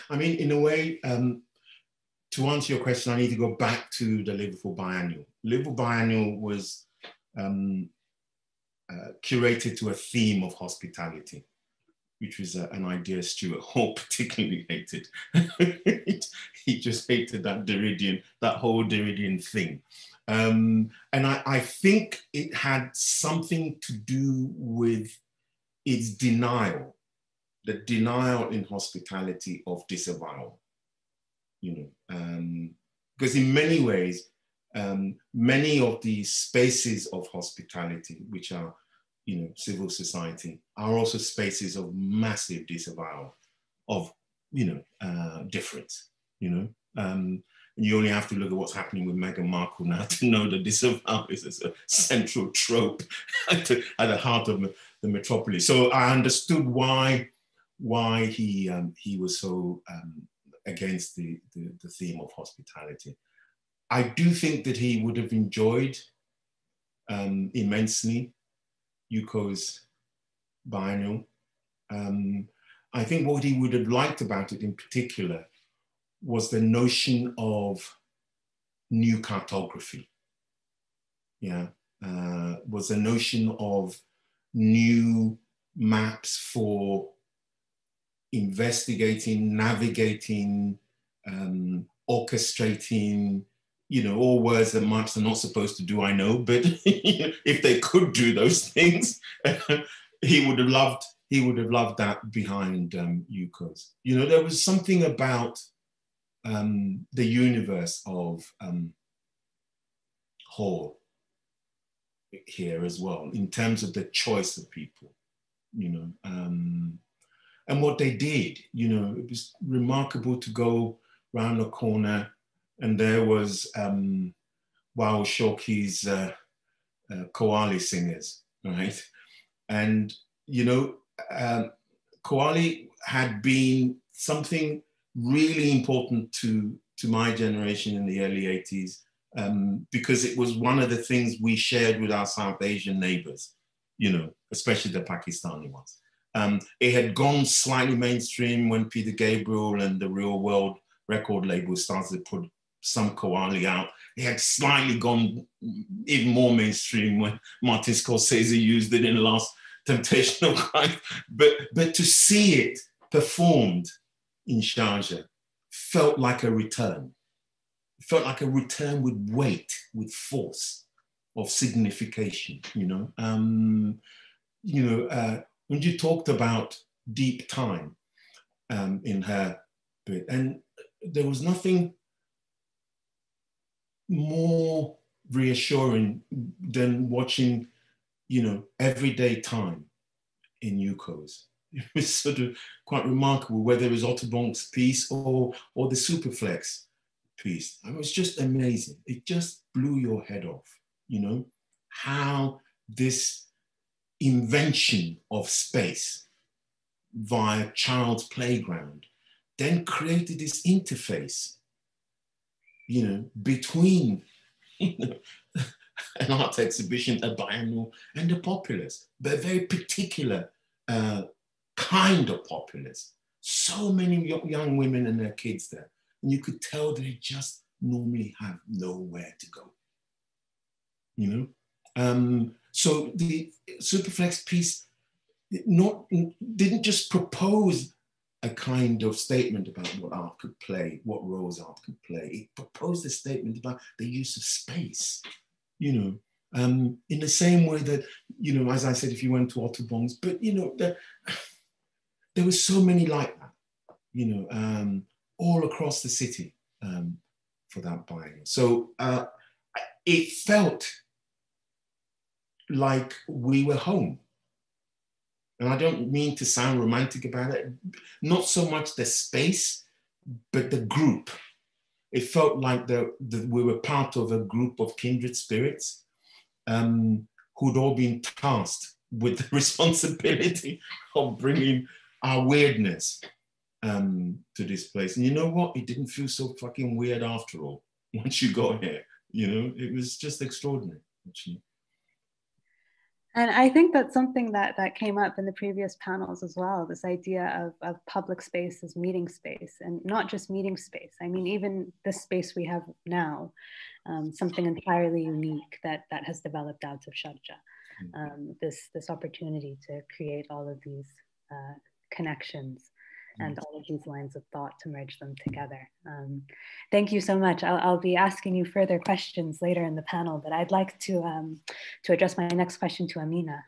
I mean, in a way, to answer your question, I need to go back to the Liverpool Biennial. Liverpool Biennial was curated to a theme of hospitality, which was an idea Stuart Hall particularly hated. He just hated that Derridian, that whole Derridian thing. And I think it had something to do with its denial, the denial in hospitality of disavowal. You know, because in many ways, many of the spaces of hospitality, which are, you know, civil society, are also spaces of massive disavowal of, you know, difference. You know, you only have to look at what's happening with Meghan Markle now to know that disavowal is a central trope at the heart of the metropolis. So I understood why he was so against the theme of hospitality. I do think that he would have enjoyed immensely Yuko's biennial. I think what he would have liked about it in particular was the notion of new cartography. Yeah, was the notion of new maps for investigating, navigating, orchestrating, you know, all words that marks are not supposed to do, I know, but if they could do those things, he would have loved that behind Yuko's. You know, there was something about the universe of Hall here as well, in terms of the choice of people, you know, and what they did. You know, it was remarkable to go round the corner, and there was Wao Shoki's Qawwali singers, right? And, you know, Qawwali had been something really important to my generation in the early 80s, because it was one of the things we shared with our South Asian neighbors, you know, especially the Pakistani ones. It had gone slightly mainstream when Peter Gabriel and the Real World record label started to put some Qawwali out. It had slightly gone even more mainstream when Martin Scorsese used it in The Last Temptation of Christ. But to see it performed in Sharjah felt like a return. It felt like a return with weight, with force of signification, you know. You know, when you talked about deep time in her bit, and there was nothing more reassuring than watching, you know, everyday time in Yuko's. It was sort of quite remarkable, whether it was Otobong's piece or the Superflex piece. It was just amazing. It just blew your head off, you know, how this invention of space via child's playground then created this interface, you know, between, you know, an art exhibition, a biennial, and the populace, but a very particular kind of populace. So many young women and their kids there, and you could tell they just normally have nowhere to go, you know? So the Superflex piece didn't just propose a kind of statement about what art could play, what roles art could play. It proposed a statement about the use of space, you know, in the same way that, you know, as I said, if you went to Otobong's, but, you know, there were so many like that, you know, all across the city for that biennial. So it felt like we were home. And I don't mean to sound romantic about it, not so much the space, but the group. It felt like we were part of a group of kindred spirits who'd all been tasked with the responsibility of bringing our weirdness to this place. And you know what? It didn't feel so fucking weird after all, once you got here, you know? It was just extraordinary, actually. And I think that's something that came up in the previous panels as well, this idea of public space as meeting space, and not just meeting space. I mean, even the space we have now, something entirely unique that has developed out of Sharjah, this opportunity to create all of these connections and all of these lines of thought, to merge them together. Thank you so much. I'll be asking you further questions later in the panel, but I'd like to address my next question to Amina,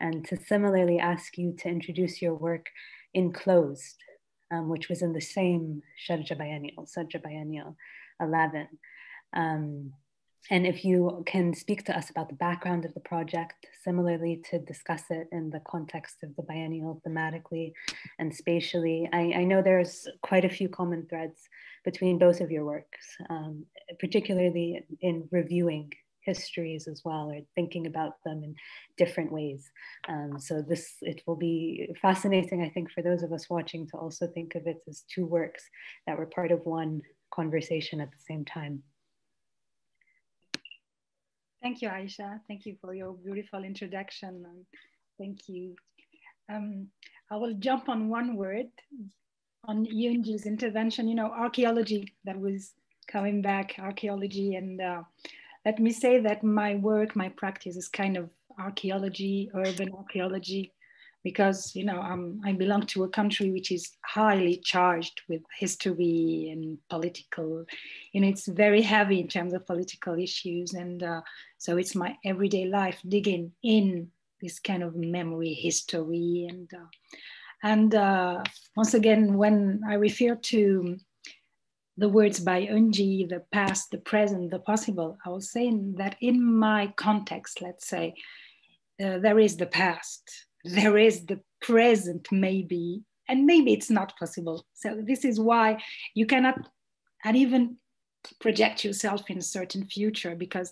and to similarly ask you to introduce your work Enclosed, which was in the same Sharjah Biennial 11. And if you can speak to us about the background of the project, similarly to discuss it in the context of the biennial thematically and spatially. I know there's quite a few common threads between both of your works, particularly in reviewing histories as well, or thinking about them in different ways. So it will be fascinating, I think, for those of us watching to also think of it as two works that were part of one conversation at the same time. Thank you, Aisha. Thank you for your beautiful introduction. Thank you. I will jump on one word on Eungie's intervention, you know, archaeology that was coming back, archaeology. And let me say that my work, my practice is kind of archaeology, urban archaeology, because, you know, I belong to a country which is highly charged with history and political, you know, it's very heavy in terms of political issues. And so it's my everyday life digging in this kind of memory, history. And once again, when I refer to the words by Eungie, the past, the present, the possible, I was saying that in my context, let's say, there is the past, there is the present maybe, and maybe it's not possible. So this is why you cannot and even project yourself in a certain future, because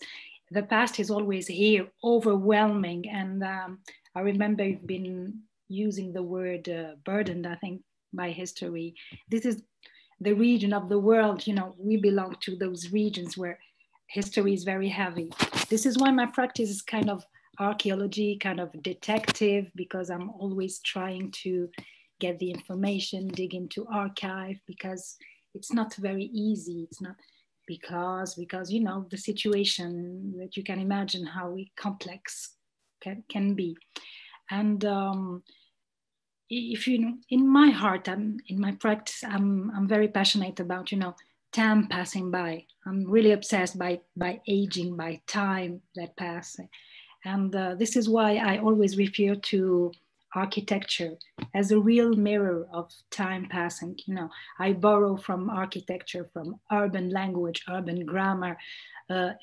the past is always here, overwhelming. And I remember you've been using the word burdened, I think, by history. This is the region of the world, you know, we belong to those regions where history is very heavy. This is why my practice is kind of archaeology, kind of detective, because I'm always trying to get the information, dig into archive, because it's not very easy. It's not because you know, the situation that you can imagine how complex can be. And if you know, in my heart, in my practice, I'm very passionate about, you know, time passing by. I'm really obsessed by aging, by time that passes. And this is why I always refer to architecture as a real mirror of time passing. You know, I borrow from architecture, from urban language, urban grammar,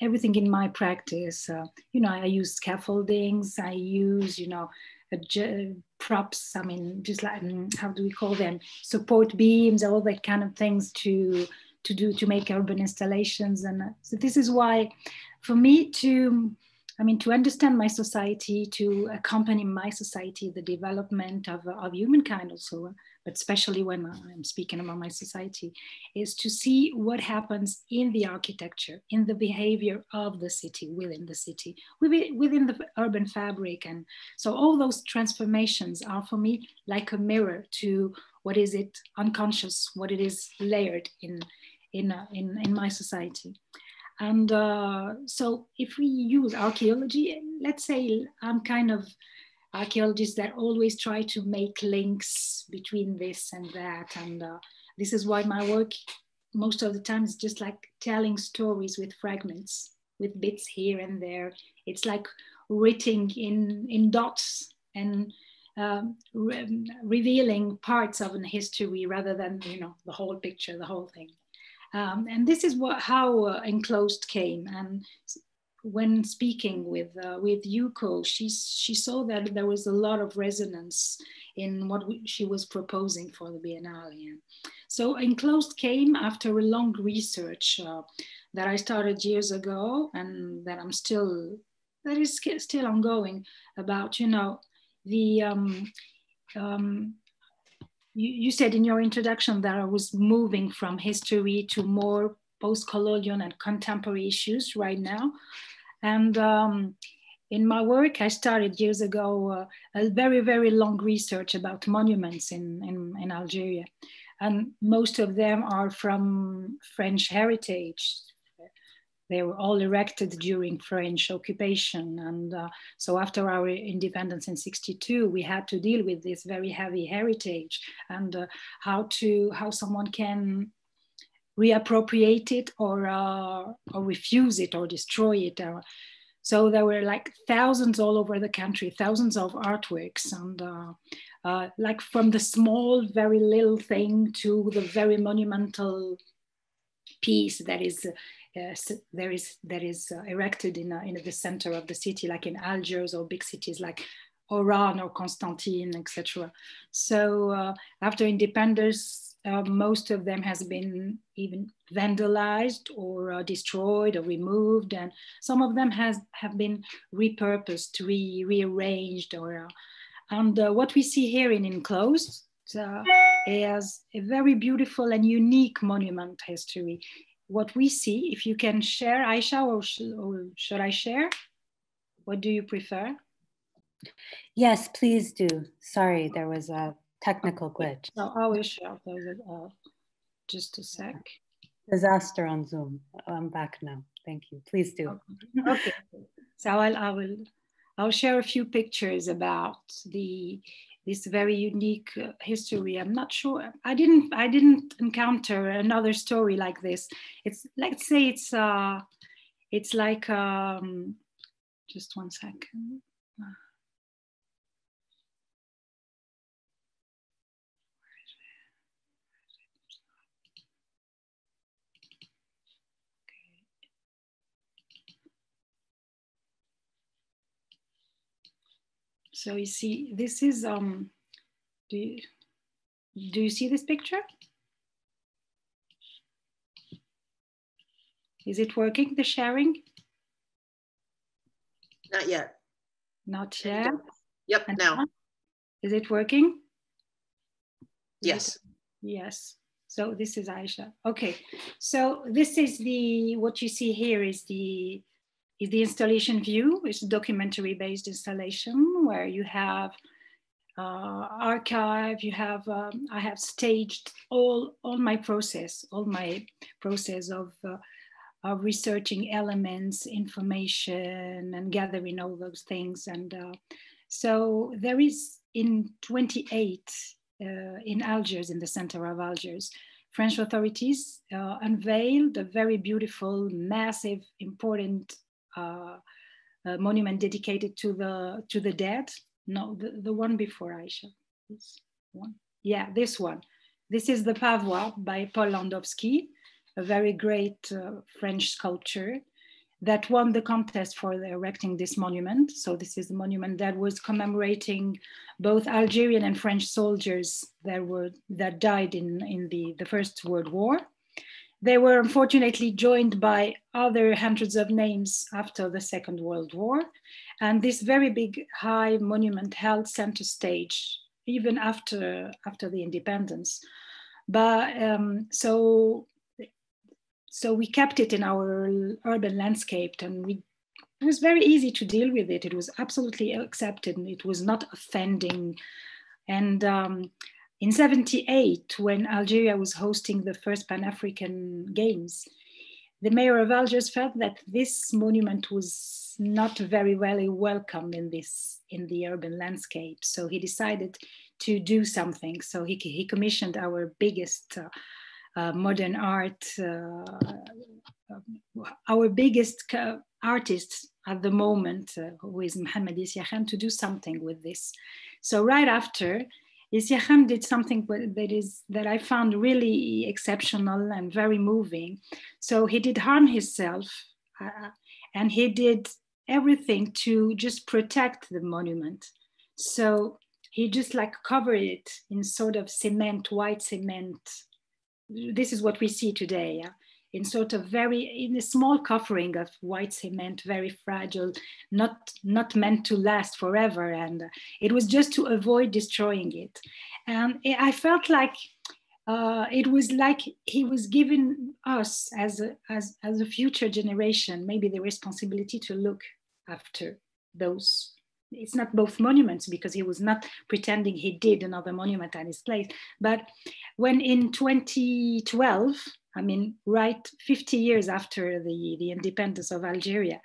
everything in my practice. You know, I use scaffoldings, I use, you know, props, I mean, just like, how do we call them? Support beams, all that kind of things to do, to make urban installations. And so this is why, for me to understand my society, to accompany my society, the development of humankind also, but especially when I'm speaking about my society, is to see what happens in the architecture, in the behavior of the city, within the city, within the urban fabric. And so all those transformations are for me like a mirror to what is it unconscious, what it is layered in my society. And so if we use archaeology, let's say I'm kind of archaeologist that always try to make links between this and that. And this is why my work, most of the time, is just like telling stories with fragments, with bits here and there. It's like writing in dots and revealing parts of an history rather than, you know, the whole picture, the whole thing. And this is how Enclosed came. And when speaking with Yoko, she saw that there was a lot of resonance in what she was proposing for the Biennale. So Enclosed came after a long research that I started years ago, and that is still ongoing, about, you know, the You said in your introduction that I was moving from history to more post-colonial and contemporary issues right now. And in my work, I started years ago a very, very long research about monuments in Algeria. And most of them are from French heritage. They were all erected during French occupation. And so after our independence in 1962, we had to deal with this very heavy heritage and how someone can reappropriate it or refuse it or destroy it. So there were like thousands all over the country, thousands of artworks, and like from the small, very little thing to the very monumental piece that is erected in the center of the city, like in Algiers or big cities like Oran or Constantine, etc. So after independence, most of them has been even vandalized or destroyed or removed, and some of them have been repurposed, rearranged, or and what we see here in Enclosed is a very beautiful and unique monument history. What we see, if you can share, Aisha, or should I share? What do you prefer? Yes, please do. Sorry, there was a technical glitch. No, I will share. Just a sec. Disaster on Zoom. I'm back now. Thank you. Please do. Okay. So I'll share a few pictures about the this very unique history. I'm not sure, I didn't encounter another story like this. It's, let's say it's like, just one second. So you see, this is, do you see this picture? Is it working, the sharing? Not yet. Not yet? Yep, and now. Is it working? Yes. Yes. So this is Aisha. Okay, so this is the, what you see here is the installation view. It's a documentary-based installation where you have archive, you have, I have staged all my process of researching elements, information, and gathering all those things. And so there is in 28 in Algiers, in the center of Algiers, French authorities unveiled a very beautiful, massive, important a monument dedicated to the dead. No, the one before Aisha. This one. Yeah, this one. This is the Pavois by Paul Landowski, a very great French sculptor that won the contest for erecting this monument. So this is the monument that was commemorating both Algerian and French soldiers that died in the First World War. They were unfortunately joined by other hundreds of names after the Second World War. And this very big high monument held center stage even after the independence. But so we kept it in our urban landscape, and it was very easy to deal with it. It was absolutely accepted, and it was not offending. And in 78, when Algeria was hosting the first Pan-African Games, the mayor of Algiers felt that this monument was not very well welcome in the urban landscape. So he decided to do something. So he commissioned our biggest modern art, our biggest artist at the moment, who is Mohamed Isiakham, to do something with this. So right after, Isiakham did something that I found really exceptional and very moving. So he did harm himself, and he did everything to just protect the monument. So he just like covered it in sort of cement, white cement. This is what we see today, yeah? In sort of in a small covering of white cement, very fragile, not meant to last forever. And it was just to avoid destroying it. And I felt like it was like he was giving us as a future generation, maybe the responsibility to look after those. It's not both monuments, because he was not pretending he did another monument at his place. But when in 2012, I mean, right 50 years after the independence of Algeria,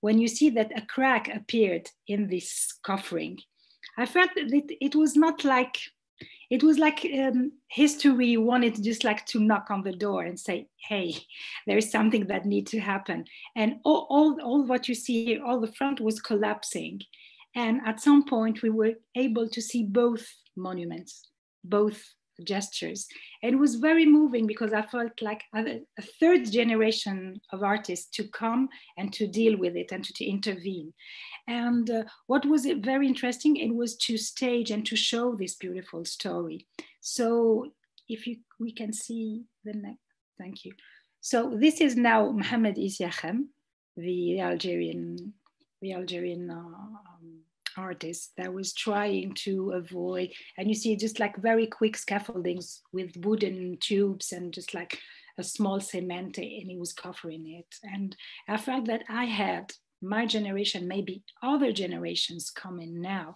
when you see that a crack appeared in this covering, I felt that it was not like, it was like history wanted just like to knock on the door and say, hey, there is something that needs to happen. And all what you see here, all the front was collapsing. And at some point we were able to see both monuments, both gestures. It was very moving, because I felt like a third generation of artists to come and to deal with it and to intervene. And what was very interesting, it was to stage and to show this beautiful story. So if we can see the next, thank you. So this is now Mohamed Isiakham, the Algerian artist that was trying to avoid, and you see just like very quick scaffoldings with wooden tubes and just like a small cement, and he was covering it. And I felt that I had my generation, maybe other generations coming now,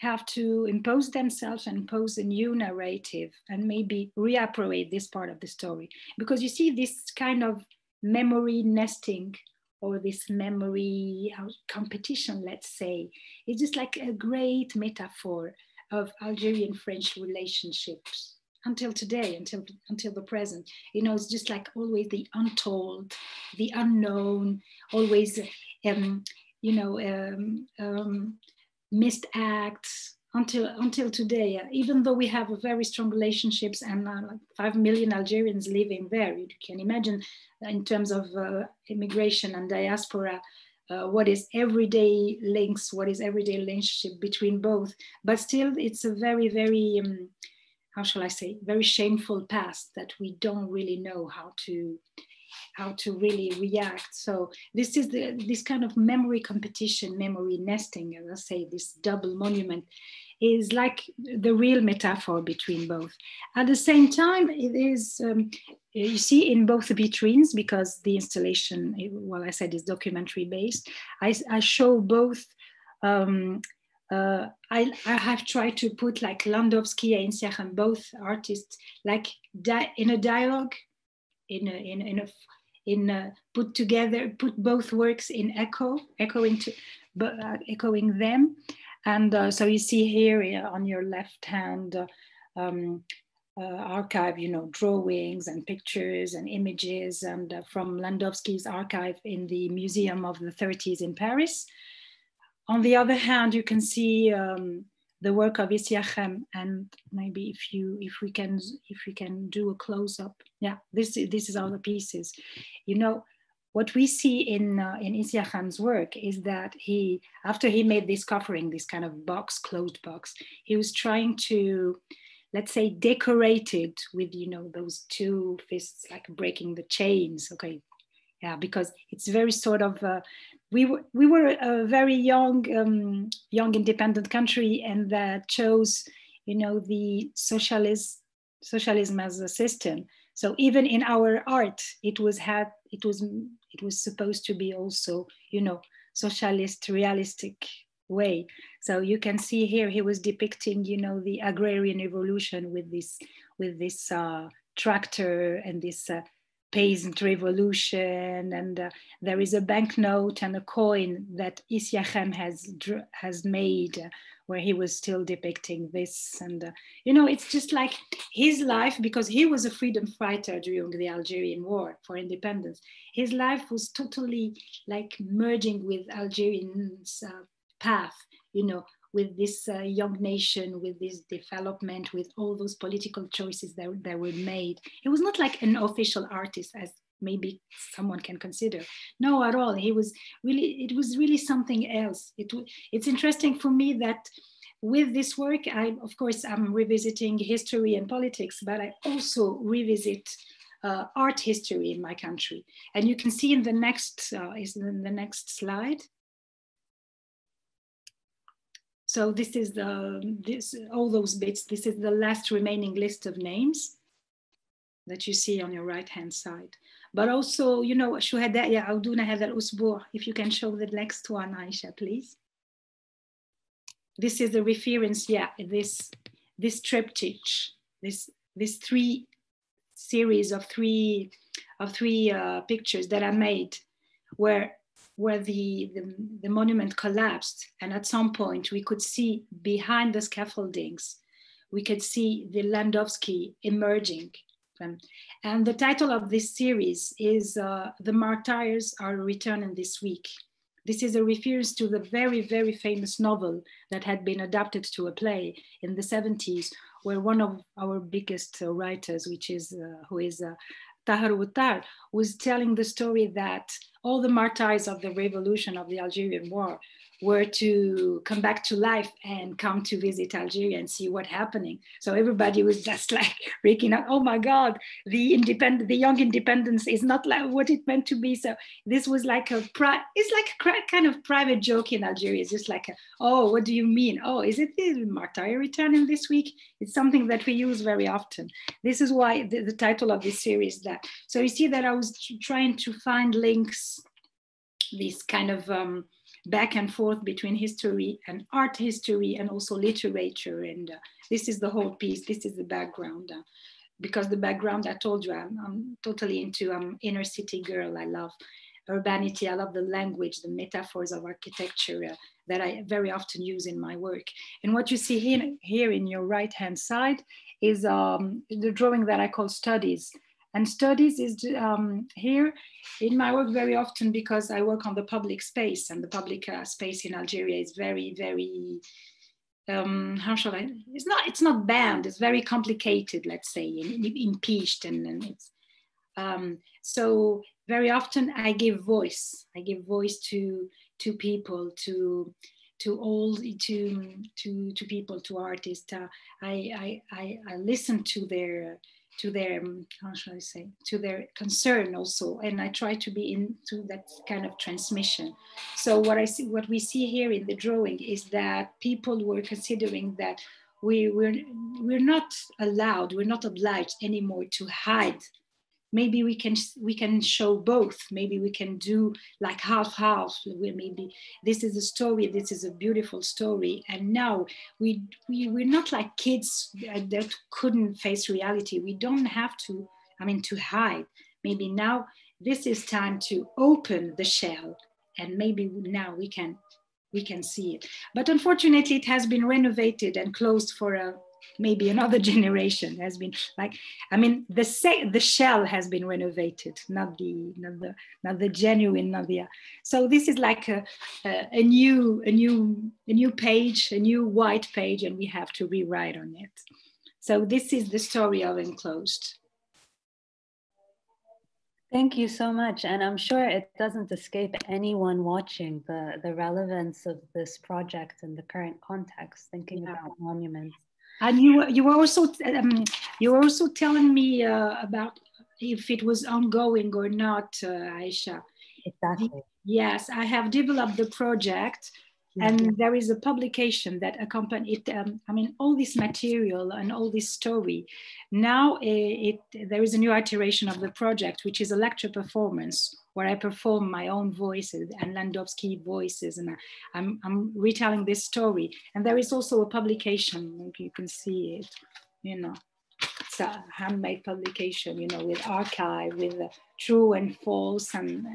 have to impose themselves and impose a new narrative and maybe reappropriate this part of the story. Because you see this kind of memory nesting, or this memory competition, let's say. It's just like a great metaphor of Algerian-French relationships until today, until the present. You know, it's just like always the untold, the unknown, always, you know, missed acts until today. Even though we have a very strong relationships and like 5 million Algerians living there, you can imagine in terms of immigration and diaspora, what is everyday links, what is everyday relationship between both. But still, it's a very, very, how shall I say, very shameful past that we don't really know how to really react. So this is this kind of memory competition, memory nesting, as I say, this double monument is like the real metaphor between both. At the same time, it is, you see in both vitrines, because the installation, well, I said is documentary based, I show both, I have tried to put like Landowski and Siakhan, both artists, like in a dialogue, put together, put both works in echo, echoing them. And so you see here on your left hand, archive, you know, drawings and pictures and images, and from Landowski's archive in the Museum of the 30s in Paris. On the other hand, you can see the work of Isiachem, and maybe if we can do a close up, yeah, this is all the pieces. You know, what we see in Isiachem's work is that he, after he made this covering, this kind of box, closed box, he was trying to, let's say, decorate it with, you know, those two fists, like breaking the chains. Okay. Yeah, because it's very sort of, we were a very young independent country, and that chose, you know, the socialism as a system. So even in our art, it was supposed to be also, you know, socialist, realistic way. So you can see here he was depicting, you know, the agrarian revolution with this tractor and this. Peasant revolution, and there is a banknote and a coin that Isiachem has made, where he was still depicting this, and you know, it's just like his life, because he was a freedom fighter during the Algerian War for independence. His life was totally like merging with Algerian's path, you know, with this young nation, with this development, with all those political choices that were made. It was not like an official artist, as maybe someone can consider. No, at all. He was really, it was really something else. It's interesting for me that with this work, of course I'm revisiting history and politics, but I also revisit art history in my country. And you can see in the next, slide. So this is all those bits. This is the last remaining list of names that you see on your right-hand side. But also, you know, شهداء يعودون هذا الأسبوع. If you can show the next one, Aisha, please. This is the reference. Yeah, this triptych, this three series of three pictures that are made, where the monument collapsed. And at some point we could see behind the scaffoldings, we could see the Landowski emerging. And the title of this series is The Martyrs Are Returning This Week. This is a reference to the very, very famous novel that had been adapted to a play in the 70s, where one of our biggest writers, who is Tahar Ouattara, was telling the story that all the martyrs of the revolution, of the Algerian War, were to come back to life and come to visit Algeria and see what's happening. So everybody was just like freaking out. Oh my God, the young independence is not like what it meant to be. So this was like a kind of private joke in Algeria. It's just like, oh, what do you mean? Oh, is it the martyr returning this week? It's something that we use very often. This is why the title of this series that. So you see that I was trying to find links, these kind of, back and forth between history and art history and also literature. And this is the whole piece. This is the background. Because the background, I told you, I'm totally into inner city girl. I love urbanity. I love the language, the metaphors of architecture that I very often use in my work. And what you see here in your right-hand side is the drawing that I call studies. And studies is here in my work very often because I work on the public space, and the public space in Algeria is very, very, it's not banned, it's very complicated, let's say, impeached, and it's, so very often I give voice to people, to people, to artists. I listen to their concern also, and I try to be into that kind of transmission. So what we see here in the drawing is that people were considering that we're not allowed, we're not obliged anymore to hide. Maybe we can show both. Maybe we can do like half-half. Maybe this is a story. This is a beautiful story. And now we're not like kids that couldn't face reality. We don't have to. I mean, to hide. Maybe now this is time to open the shell, and maybe now we can see it. But unfortunately, it has been renovated and closed for a. Maybe another generation has been like, I mean, the shell has been renovated, not the genuine, not the. So this is like a new page, a new white page, and we have to rewrite on it. So this is the story of Enclosed. Thank you so much. And I'm sure it doesn't escape anyone watching the relevance of this project in the current context, thinking about monuments. And you were also telling me about if it was ongoing or not, Aisha. Exactly. Yes, I have developed the project, and there is a publication that accompanies it. I mean, all this material and all this story. Now there is a new iteration of the project, which is a lecture performance where I perform my own voices and Landowski voices, and I'm retelling this story. And there is also a publication, you can see it, you know, it's a handmade publication, you know, with archive, with true and false, and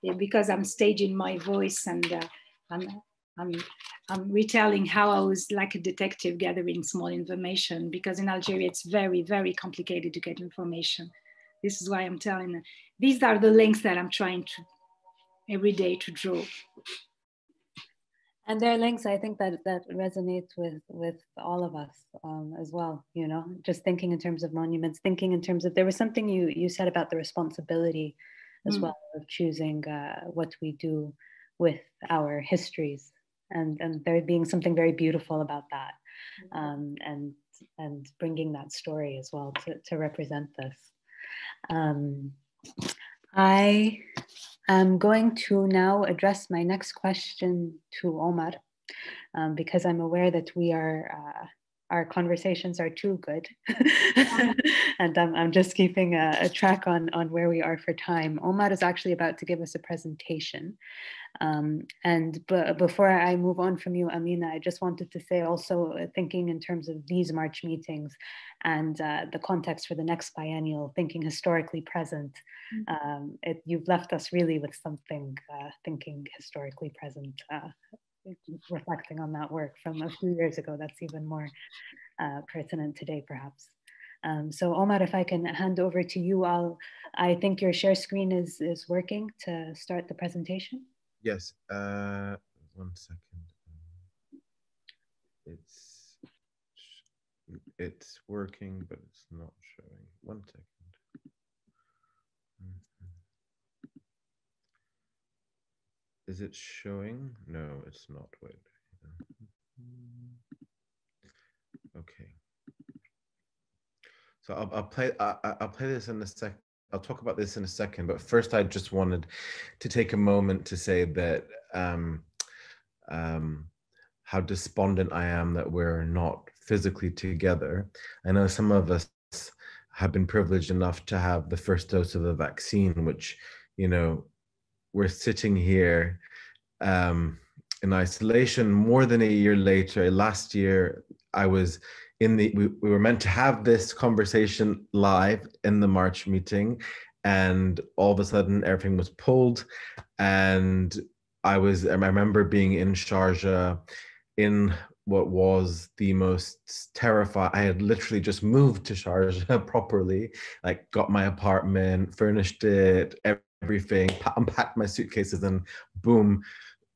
yeah, because I'm staging my voice, and I'm retelling how I was like a detective gathering small information, because in Algeria, it's very, very complicated to get information. This is why I'm telling them. These are the links that I'm trying to every day to draw. And there are links, I think, that resonates with all of us as well, you know, just thinking in terms of monuments, thinking in terms of, there was something you said about the responsibility as well of choosing what we do with our histories, and there being something very beautiful about that, and bringing that story as well to represent this. I am going to now address my next question to Omar, because I'm aware that we are, our conversations are too good, and I'm just keeping a track on where we are for time. Omar is actually about to give us a presentation. And before I move on from you, Amina, I just wanted to say also, thinking in terms of these March meetings and the context for the next biennial, thinking historically present, you've left us really with something, thinking historically present. Reflecting on that work from a few years ago, that's even more pertinent today, perhaps. So Omar, if I can hand over to you, I think your share screen is working to start the presentation. Yes, 1 second. It's working, but it's not showing. 1 second. Is it showing? No, it's not. Wait. Okay. So I'll play this in a sec. I'll talk about this in a second. But first, I just wanted to take a moment to say that how despondent I am that we're not physically together. I know some of us have been privileged enough to have the first dose of the vaccine, which, you know, we're sitting here in isolation more than a year later. Last year, I was we were meant to have this conversation live in the March meeting, and all of a sudden everything was pulled. And I remember being in Sharjah in what was the most terrifying. I had literally just moved to Sharjah properly, like got my apartment, furnished it, everything, unpacked my suitcases, and boom,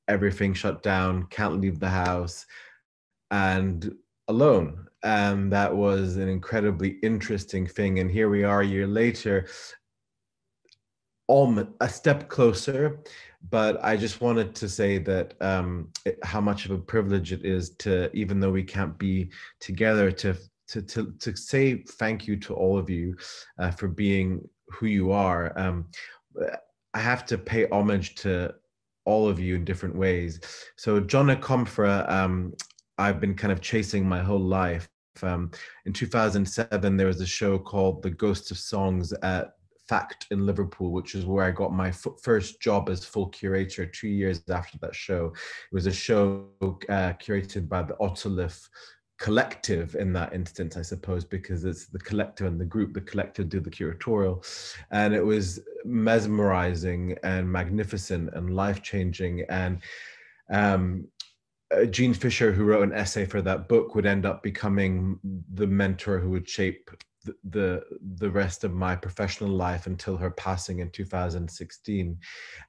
everything shut down, can't leave the house, and alone. And that was an incredibly interesting thing. And here we are a year later, a step closer. But I just wanted to say that how much of a privilege it is to, even though we can't be together, to say thank you to all of you for being who you are. I have to pay homage to all of you in different ways. So John Akomfrah, I've been kind of chasing my whole life. In 2007, there was a show called The Ghosts of Songs at Fact in Liverpool, which is where I got my first job as full curator 2 years after that show. It was a show curated by the Otolith collective in that instance, I suppose, because it's the collective and the group, the collective do the curatorial. And it was mesmerizing and magnificent and life-changing. And Gene Fisher, who wrote an essay for that book, would end up becoming the mentor who would shape the rest of my professional life until her passing in 2016.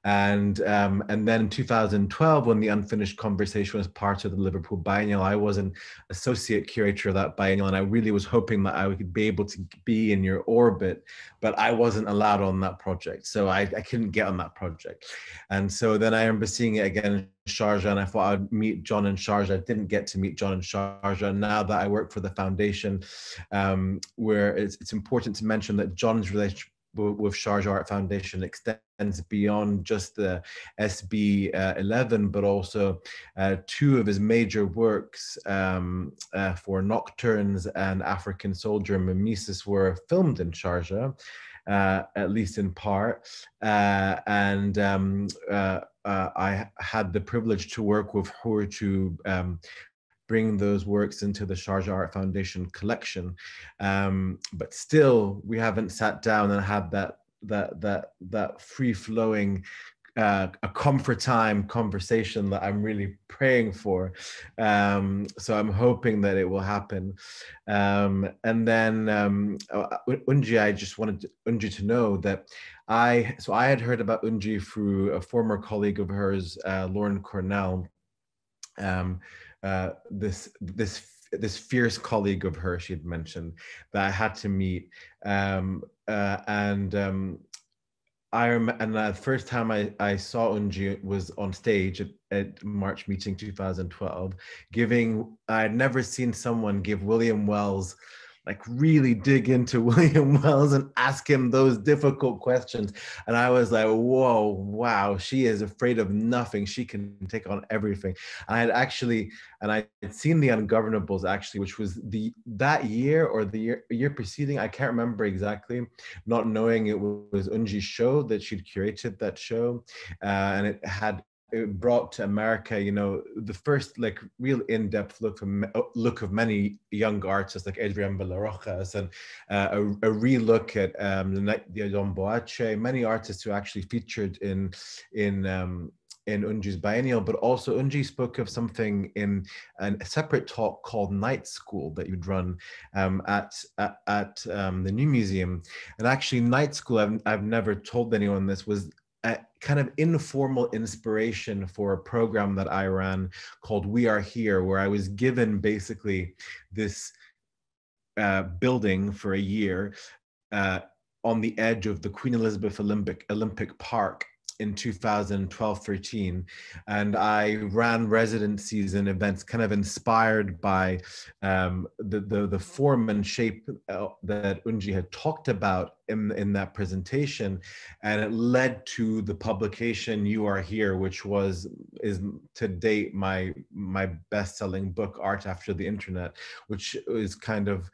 And then in 2012, when The Unfinished Conversation was part of the Liverpool Biennial, I was an associate curator of that biennial, and I really was hoping that I would be able to be in your orbit, but I wasn't allowed on that project. So I couldn't get on that project. And so then I remember seeing it again in Sharjah, and I thought I'd meet John in Sharjah. I didn't get to meet John in Sharjah. Now that I work for the foundation, where it's important to mention that John's relationship with Sharjah Art Foundation extends beyond just the SB11, but also two of his major works for Nocturnes and African Soldier and Mimesis were filmed in Sharjah, at least in part. I had the privilege to work with Hoor to bring those works into the Sharjah Art Foundation collection, but still we haven't sat down and had that free-flowing, a comfort time conversation that I'm really praying for. So I'm hoping that it will happen. And then Eungie, I just wanted Eungie to know that I had heard about Eungie through a former colleague of hers, Lauren Cornell. This fierce colleague of hers she had mentioned that I had to meet, and the first time I saw Eungie was on stage at March Meeting 2012, giving. I had never seen someone give William Wells, like really dig into William Wells and ask him those difficult questions. And I was like, whoa, wow, she is afraid of nothing. She can take on everything. I had seen The Ungovernables actually, which was that year or the year preceding, I can't remember exactly, not knowing it was Eungie's show, that she'd curated that show. And it brought to America, you know, the first like real in-depth look of many young artists like Adrián Bellarojas, and a re-look at Nadia Yomboache, many artists who actually featured in Eungie's biennial. But also Eungie spoke of something in a separate talk called Night School that you'd run at the New Museum. And actually Night School, I've never told anyone this, was a kind of informal inspiration for a program that I ran called We Are Here, where I was given basically this building for a year on the edge of the Queen Elizabeth Olympic Park in 2012-13, and I ran residencies and events kind of inspired by the form and shape that Eungie had talked about in that presentation, and it led to the publication You Are Here, which is to date my best-selling book, Art After the Internet, which is kind of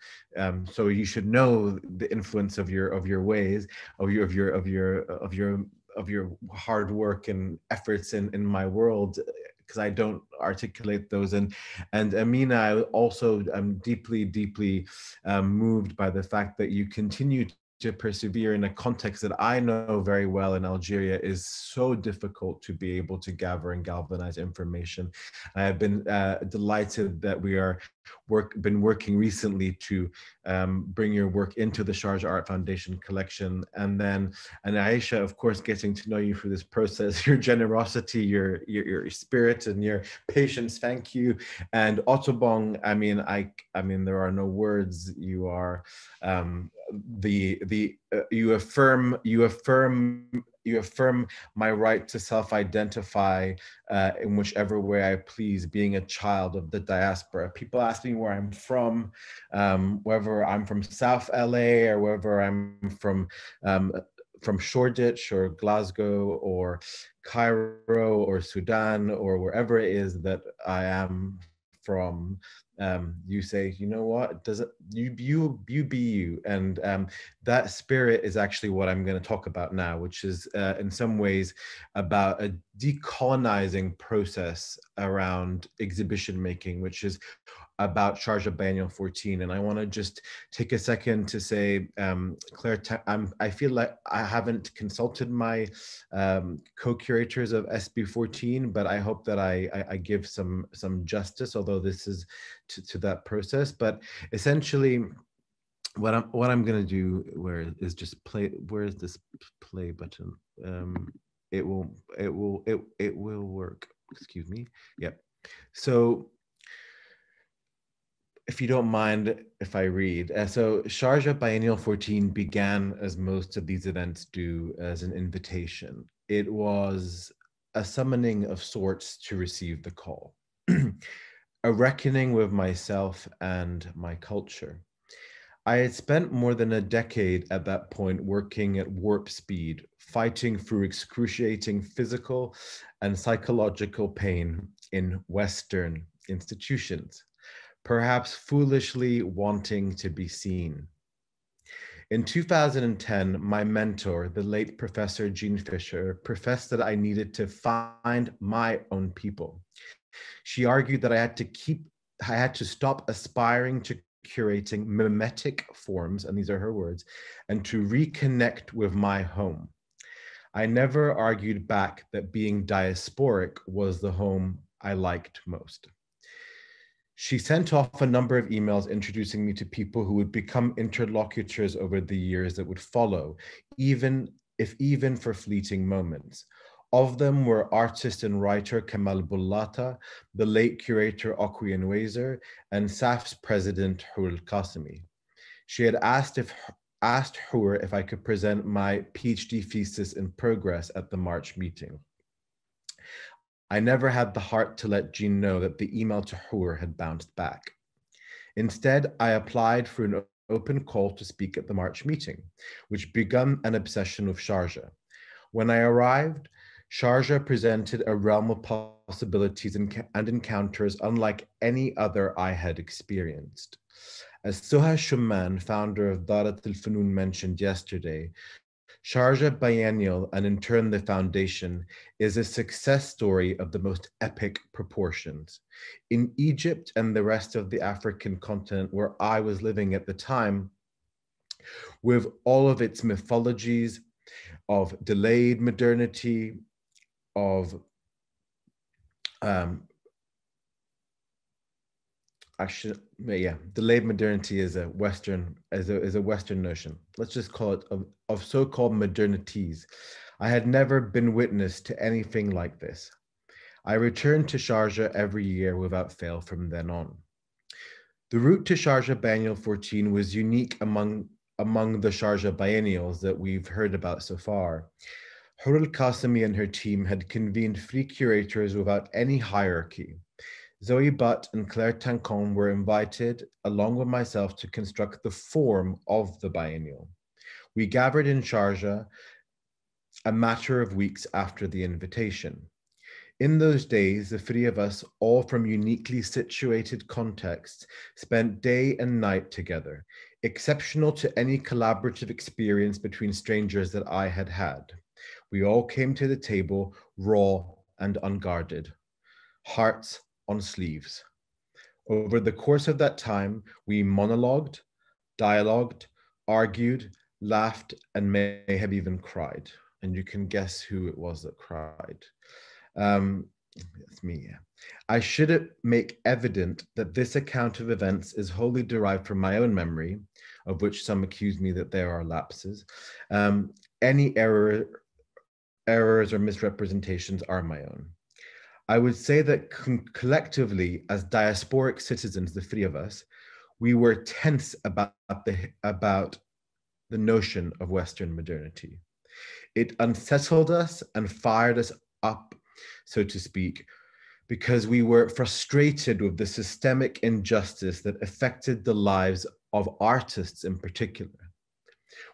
so you should know the influence of your ways, of your hard work and efforts in my world, because I don't articulate those. And Amina, I also am deeply, deeply moved by the fact that you continue to persevere in a context that I know very well in Algeria is so difficult to be able to gather and galvanize information. I have been delighted that we are been working recently to bring your work into the Sharjah Art Foundation collection, and Aisha, of course, getting to know you through this process, your generosity, your spirit, and your patience. Thank you. And Otobong, I mean, there are no words. You are you affirm my right to self-identify in whichever way I please, being a child of the diaspora. People ask me where I'm from, whether I'm from South LA or whether I'm from Shoreditch or Glasgow or Cairo or Sudan or wherever it is that I am from. You say, you know what, does it, you be you. And that spirit is actually what I'm going to talk about now, which is in some ways about a decolonizing process around exhibition making, which is about Sharjah Biennial 14. And I want to just take a second to say, Claire, I feel like I haven't consulted my co-curators of SB14, but I hope that I give some justice, although this is to that process. But essentially, what I'm going to do is just play. Where is this play button? It will work. Excuse me. Yep. So, if you don't mind, if I read. So Sharjah Biennial 14 began, as most of these events do, as an invitation. It was a summoning of sorts to receive the call, a reckoning with myself and my culture. I had spent more than a decade at that point working at warp speed, fighting through excruciating physical and psychological pain in Western institutions, perhaps foolishly wanting to be seen. In 2010, my mentor, the late Professor Jean Fisher, professed that I needed to find my own people. She argued that I had to stop aspiring to curating mimetic forms, and these are her words, and to reconnect with my home. I never argued back that being diasporic was the home I liked most. She sent off a number of emails introducing me to people who would become interlocutors over the years that would follow, even for fleeting moments. Of them were artist and writer Kemal Boullata, the late curator Okwui Enwezor, and SAF's president Hoor Al Qasimi. She had asked Hoor if I could present my PhD thesis in progress at the March meeting. I never had the heart to let Jean know that the email to Hoor had bounced back. Instead, I applied for an open call to speak at the March meeting, which began an obsession with Sharjah. When I arrived, Sharjah presented a realm of possibilities and encounters unlike any other I had experienced. As Soha Shumman, founder of Darat al-Fanoon, mentioned yesterday, Sharjah Biennial, and in turn the foundation, is a success story of the most epic proportions. In Egypt and the rest of the African continent where I was living at the time, with all of its mythologies of delayed modernity, of delayed modernity is a Western notion. Let's just call it of so-called modernities. I had never been witness to anything like this. I returned to Sharjah every year without fail from then on. The route to Sharjah Biennial 14 was unique among the Sharjah Biennials that we've heard about so far. Hoor Al Qasimi and her team had convened three curators without any hierarchy. Zoe Butt and Claire Tancons were invited, along with myself, to construct the form of the biennial. We gathered in Sharjah a matter of weeks after the invitation. In those days, the three of us, all from uniquely situated contexts, spent day and night together, exceptional to any collaborative experience between strangers that I had had. We all came to the table raw and unguarded, hearts on sleeves. Over the course of that time, we monologued, dialogued, argued, laughed, and may have even cried. And you can guess who it was that cried. That's me, yeah. I should make evident that this account of events is wholly derived from my own memory, of which some accuse me that there are lapses. Any errors or misrepresentations are my own. I would say that collectively, as diasporic citizens, the three of us, we were tense about the notion of Western modernity. It unsettled us and fired us up, so to speak, because we were frustrated with the systemic injustice that affected the lives of artists in particular.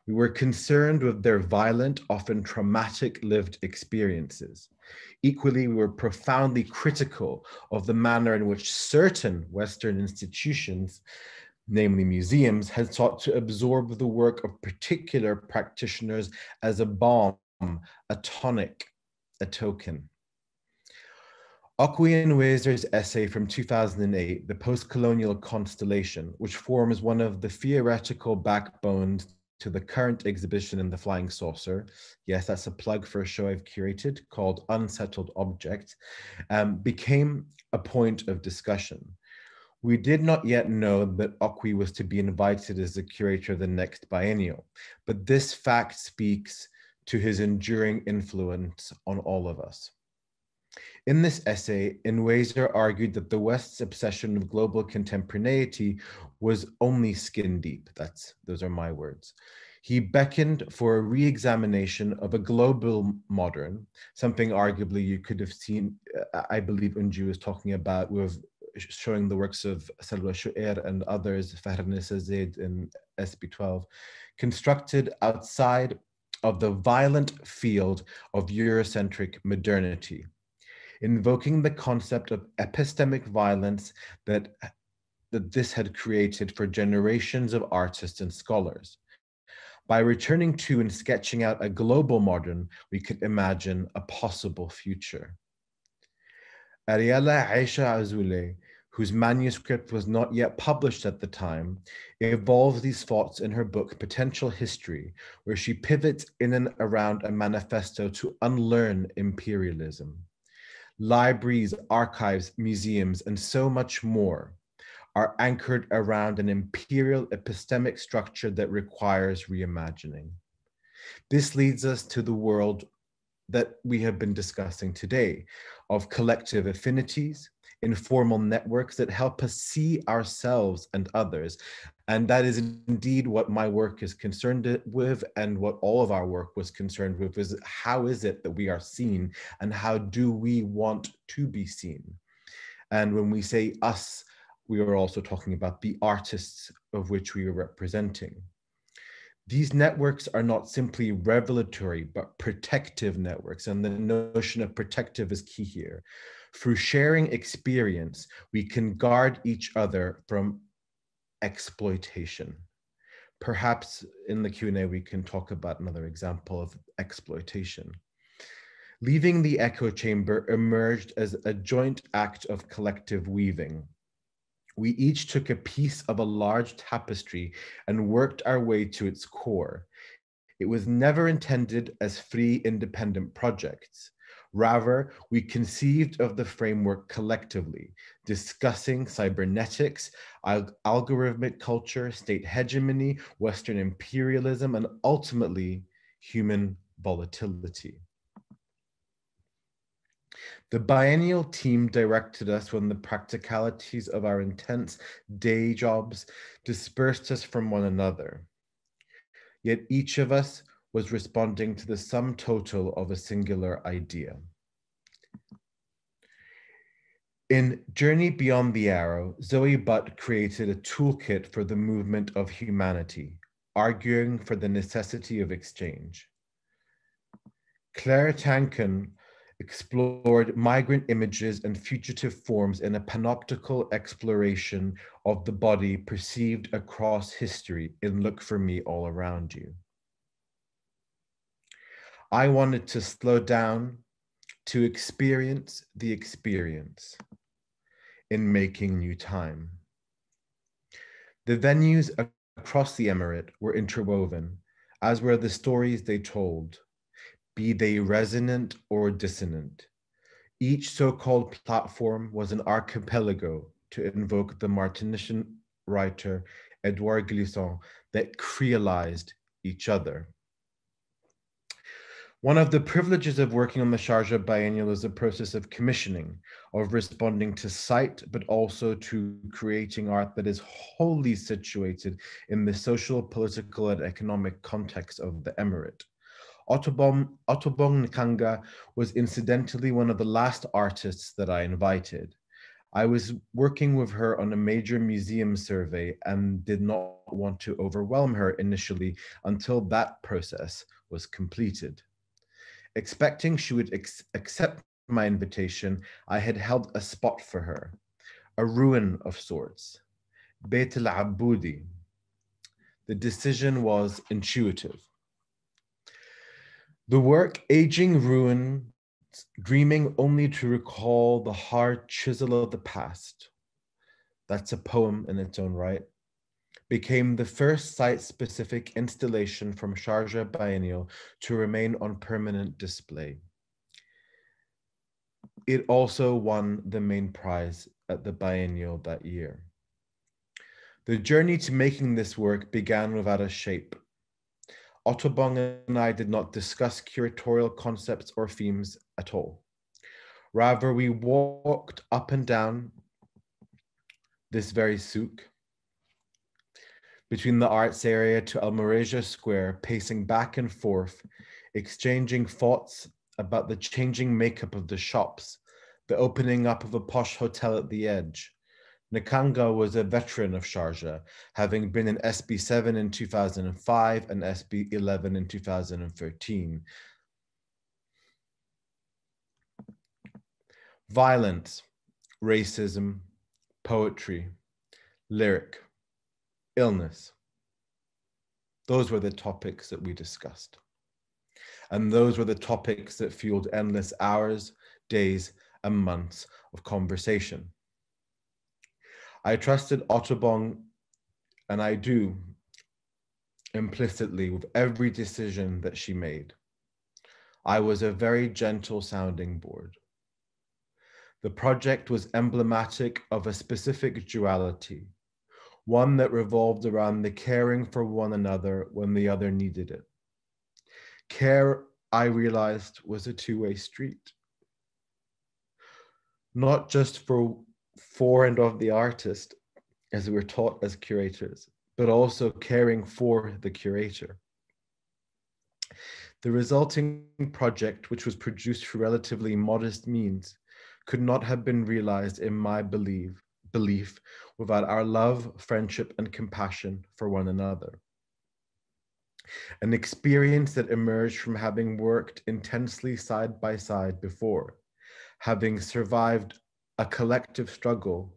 We were concerned with their violent, often traumatic lived experiences. Equally, we were profoundly critical of the manner in which certain Western institutions, namely museums, had sought to absorb the work of particular practitioners as a balm, a tonic, a token. Okwui Enwezor's essay from 2008, The Post-Colonial Constellation, which forms one of the theoretical backbones to the current exhibition in the Flying Saucer. Yes, that's a plug for a show I've curated called Unsettled Object, became a point of discussion. We did not yet know that Okwui was to be invited as the curator of the next biennial, but this fact speaks to his enduring influence on all of us. In this essay, Enwezor argued that the West's obsession of global contemporaneity was only skin deep. Those are my words. He beckoned for a re-examination of a global modern, something arguably you could have seen, I believe Eungie was talking about, with showing the works of Salwa Shu'air and others, Fahrnisa Zaid in SB12, constructed outside of the violent field of Eurocentric modernity, invoking the concept of epistemic violence that this had created for generations of artists and scholars. By returning to and sketching out a global modern, we could imagine a possible future. Ariella Aisha Azoulay, whose manuscript was not yet published at the time, evolves these thoughts in her book, Potential History, where she pivots in and around a manifesto to unlearn imperialism. Libraries, archives, museums, and so much more are anchored around an imperial epistemic structure that requires reimagining. This leads us to the world that we have been discussing today, of collective affinities, informal networks that help us see ourselves and others. And that is indeed what my work is concerned with, and what all of our work was concerned with, is how is it that we are seen, and how do we want to be seen? And when we say us, we are also talking about the artists of which we are representing. These networks are not simply revelatory, but protective networks. And the notion of protective is key here. Through sharing experience, we can guard each other from exploitation. Perhaps in the Q&A, we can talk about another example of exploitation. Leaving the echo chamber emerged as a joint act of collective weaving. We each took a piece of a large tapestry and worked our way to its core. It was never intended as free, independent projects. Rather, we conceived of the framework collectively, discussing cybernetics, algorithmic culture, state hegemony, Western imperialism, and ultimately human volatility. The biennial team directed us when the practicalities of our intense day jobs dispersed us from one another. Yet each of us was responding to the sum total of a singular idea. In Journey Beyond the Arrow, Zoe Butt created a toolkit for the movement of humanity, arguing for the necessity of exchange. Claire Tancons explored migrant images and fugitive forms in a panoptical exploration of the body perceived across history in Look For Me All Around You. I wanted to slow down to experience the experience in making new time. The venues across the emirate were interwoven, as were the stories they told, be they resonant or dissonant. Each so-called platform was an archipelago, to invoke the Martinician writer Edouard Glissant, that creolized each other. One of the privileges of working on the Sharjah Biennial is the process of commissioning, of responding to site, but also to creating art that is wholly situated in the social, political, and economic context of the Emirate. Otobong Nkanga was incidentally one of the last artists that I invited. I was working with her on a major museum survey and did not want to overwhelm her initially until that process was completed. Expecting she would accept my invitation, I had held a spot for her, a ruin of sorts, Beit al-Abudi. The decision was intuitive. The work, aging ruins, dreaming only to recall the hard chisel of the past, that's a poem in its own right, became the first site-specific installation from Sharjah Biennial to remain on permanent display. It also won the main prize at the Biennial that year. The journey to making this work began without a shape. Otobong and I did not discuss curatorial concepts or themes at all. Rather, we walked up and down this very souk, between the arts area to Al Murejah Square, pacing back and forth, exchanging thoughts about the changing makeup of the shops, the opening up of a posh hotel at the edge. Nkanga was a veteran of Sharjah, having been in SB7 in 2005 and SB11 in 2013. Violence, racism, poetry, lyric, illness. Those were the topics that we discussed. And those were the topics that fueled endless hours, days, and months of conversation. I trusted Otobong, and I do, implicitly, with every decision that she made. I was a very gentle sounding board. The project was emblematic of a specific duality, one that revolved around the caring for one another when the other needed it. Care, I realized, was a two-way street. Not just for and of the artist, as we were taught as curators, but also caring for the curator. The resulting project, which was produced through relatively modest means, could not have been realized, in my belief, without our love, friendship, and compassion for one another. An experience that emerged from having worked intensely side by side before, having survived a collective struggle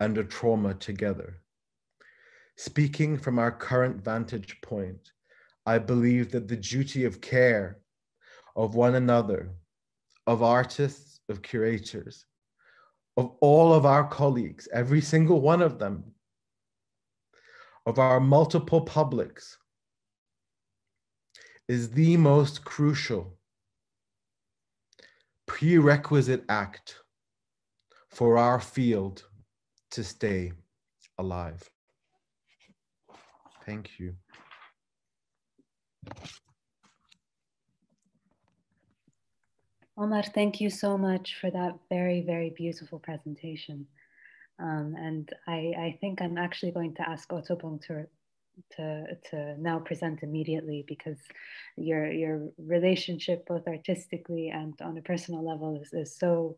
and a trauma together. Speaking from our current vantage point, I believe that the duty of care of one another, of artists, of curators, of all of our colleagues, every single one of them, of our multiple publics, is the most crucial prerequisite act for our field to stay alive. Thank you. Omar, thank you so much for that very, very beautiful presentation. And I think I'm actually going to ask Otobong to now present immediately, because your relationship, both artistically and on a personal level, is so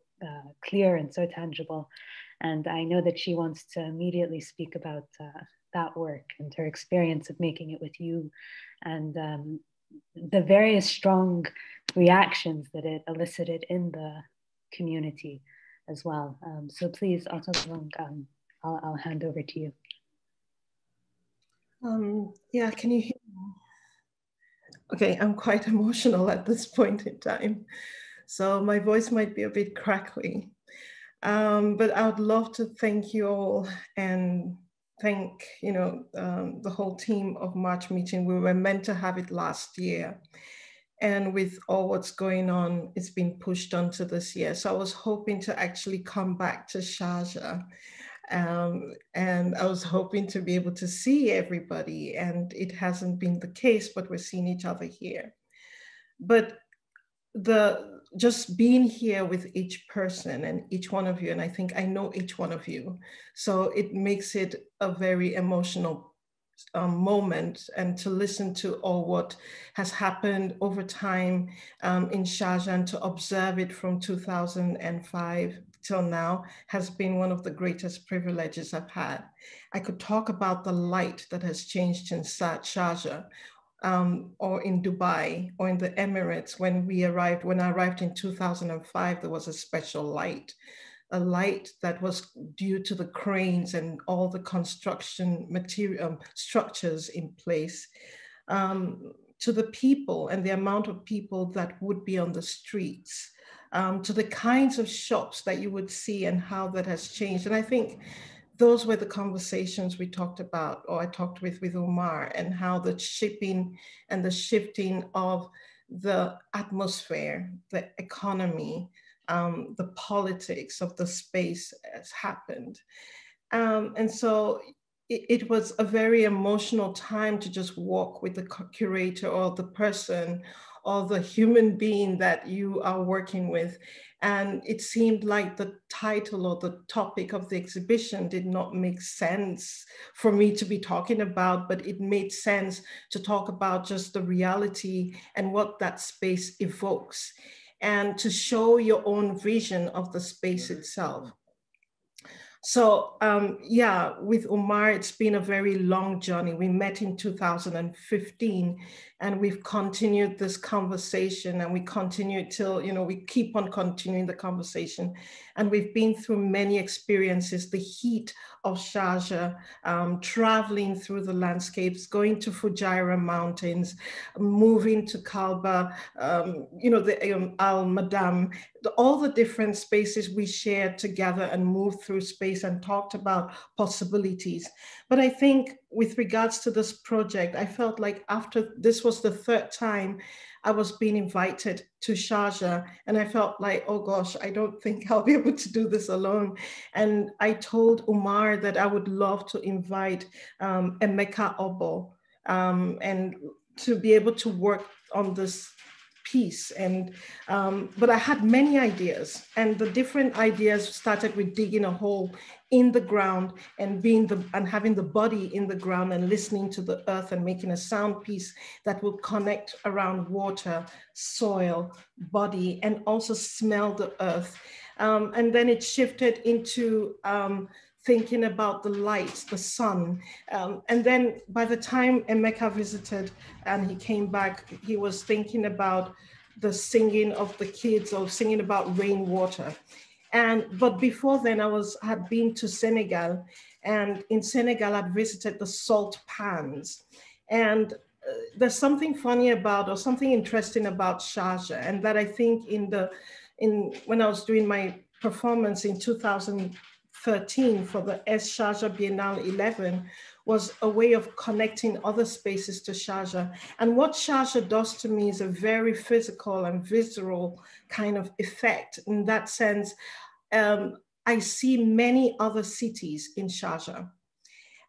clear and so tangible. And I know that she wants to immediately speak about that work and her experience of making it with you, and the various strong reactions that it elicited in the community as well. So please, Otobong, I'll hand over to you. Yeah, can you hear me? Okay, I'm quite emotional at this point in time, so my voice might be a bit crackly, but I would love to thank you all and thank the whole team of March meeting. We were meant to have it last year, and with all what's going on, it's been pushed onto this year. So I was hoping to actually come back to Sharjah, and I was hoping to be able to see everybody, and it hasn't been the case, but we're seeing each other here. But just being here with each person and each one of you, and I think I know each one of you, so it makes it a very emotional moment, and to listen to all what has happened over time in Sharjah, and to observe it from 2005 till now has been one of the greatest privileges I've had. I could talk about the light that has changed in Sharjah, or in Dubai, or in the Emirates. When I arrived in 2005, there was a special light, a light that was due to the cranes and all the construction material structures in place, to the people and the amount of people that would be on the streets, to the kinds of shops that you would see and how that has changed. And I think those were the conversations we talked about, or I talked with Omar, and how the shipping and the shifting of the atmosphere, the economy, the politics of the space has happened. And so it was a very emotional time to just walk with the curator or the person or the human being that you are working with. And it seemed like the title or the topic of the exhibition did not make sense for me to be talking about, but it made sense to talk about just the reality and what that space evokes, and to show your own vision of the space itself. So yeah, with Omar, it's been a very long journey. We met in 2015, and we've continued this conversation, and we continue till, we keep on continuing the conversation. And we've been through many experiences, the heat of Sharjah, traveling through the landscapes, going to Fujairah Mountains, moving to Kalba, the Al Madam, all the different spaces we shared together and moved through space and talked about possibilities. But I think with regards to this project, I felt like after this was the third time I was being invited to Sharjah, and I felt like, oh gosh, I don't think I'll be able to do this alone. And I told Omar that I would love to invite Emeka Obo and to be able to work on this piece. And but I had many ideas, and the different ideas started with digging a hole in the ground and having the body in the ground and listening to the earth and making a sound piece that will connect around water, soil, body, and also smell the earth. And then it shifted into thinking about the light, the sun. And then by the time Emeka visited and he came back, he was thinking about the singing of the kids, or singing about rainwater. But before then, I had been to Senegal, and in Senegal, I'd visited the salt pans. And there's something funny about, or something interesting about Sharjah, and that I think when I was doing my performance in 2013 for the Sharjah Biennale 11 was a way of connecting other spaces to Sharjah. And what Sharjah does to me is a very physical and visceral kind of effect. In that sense, I see many other cities in Sharjah.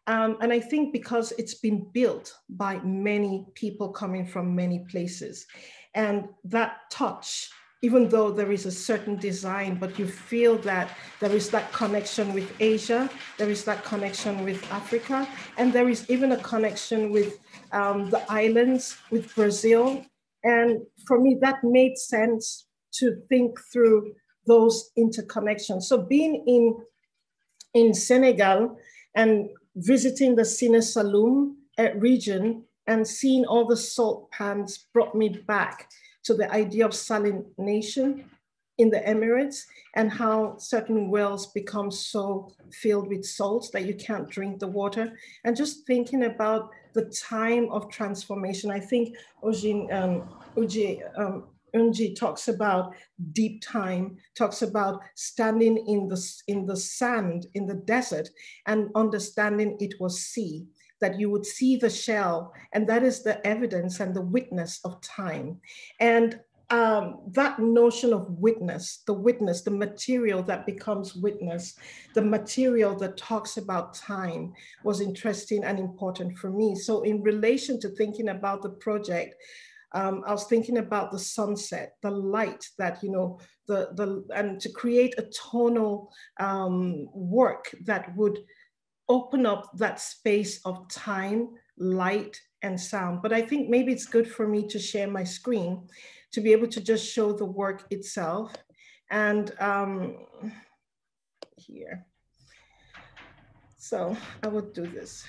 And I think because it's been built by many people coming from many places, and that touch, even though there is a certain design, but you feel that there is that connection with Asia, there is that connection with Africa, and there is even a connection with the islands, with Brazil. And for me, that made sense to think through those interconnections. So being in Senegal and visiting the Sine Saloum region and seeing all the salt pans brought me back to the idea of salination in the Emirates, and how certain wells become so filled with salts that you can't drink the water. And just thinking about the time of transformation, I think Eugene Eungie talks about deep time, talks about standing in the sand, in the desert, and understanding it was sea, that you would see the shell, and that is the evidence and the witness of time. And that notion of witness, the material that becomes witness, the material that talks about time, was interesting and important for me. So in relation to thinking about the project, I was thinking about the sunset, the light that, you know, and to create a tonal work that would open up that space of time, light, and sound. But I think maybe it's good for me to share my screen to be able to just show the work itself. And here, so I would do this.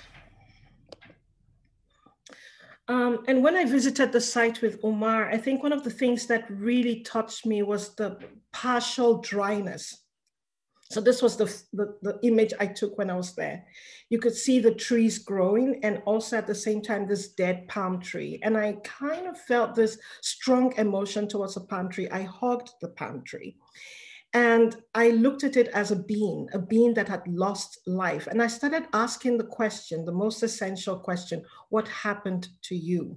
And when I visited the site with Omar, I think one of the things that really touched me was the partial dryness. So this was the image I took when I was there. You could see the trees growing and also at the same time, this dead palm tree. And I kind of felt this strong emotion towards the palm tree. I hugged the palm tree. And I looked at it as a being that had lost life. And I started asking the question, the most essential question, what happened to you?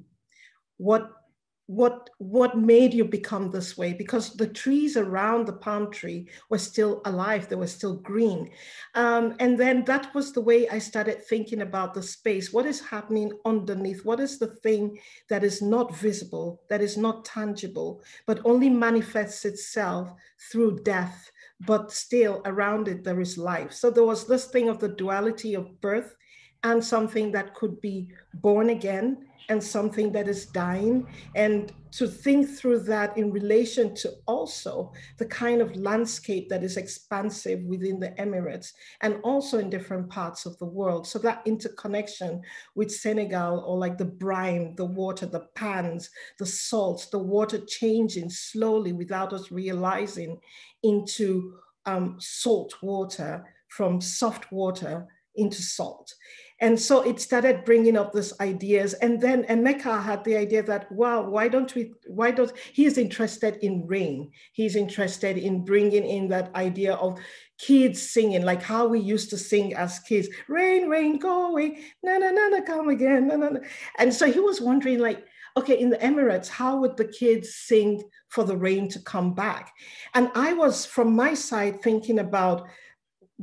What made you become this way? Because the trees around the palm tree were still alive, they were still green. And then that was the way I started thinking about the space. What is happening underneath? What is the thing that is not visible, that is not tangible, but only manifests itself through death, but still around it, there is life. So there was this thing of the duality of birth and something that could be born again and something that is dying, and to think through that in relation to also the kind of landscape that is expansive within the Emirates and also in different parts of the world. So that interconnection with Senegal, or like the brine, the water, the pans, the salts, the water changing slowly without us realizing into salt water, from soft water into salt. And so it started bringing up these ideas. And then Emeka had the idea that, wow, he is interested in rain. He's interested in bringing in that idea of kids singing, like how we used to sing as kids, rain, rain, go away, na, na, na, na, come again, na, na, na. And so he was wondering, like, okay, in the Emirates, how would the kids sing for the rain to come back? And I was, from my side, thinking about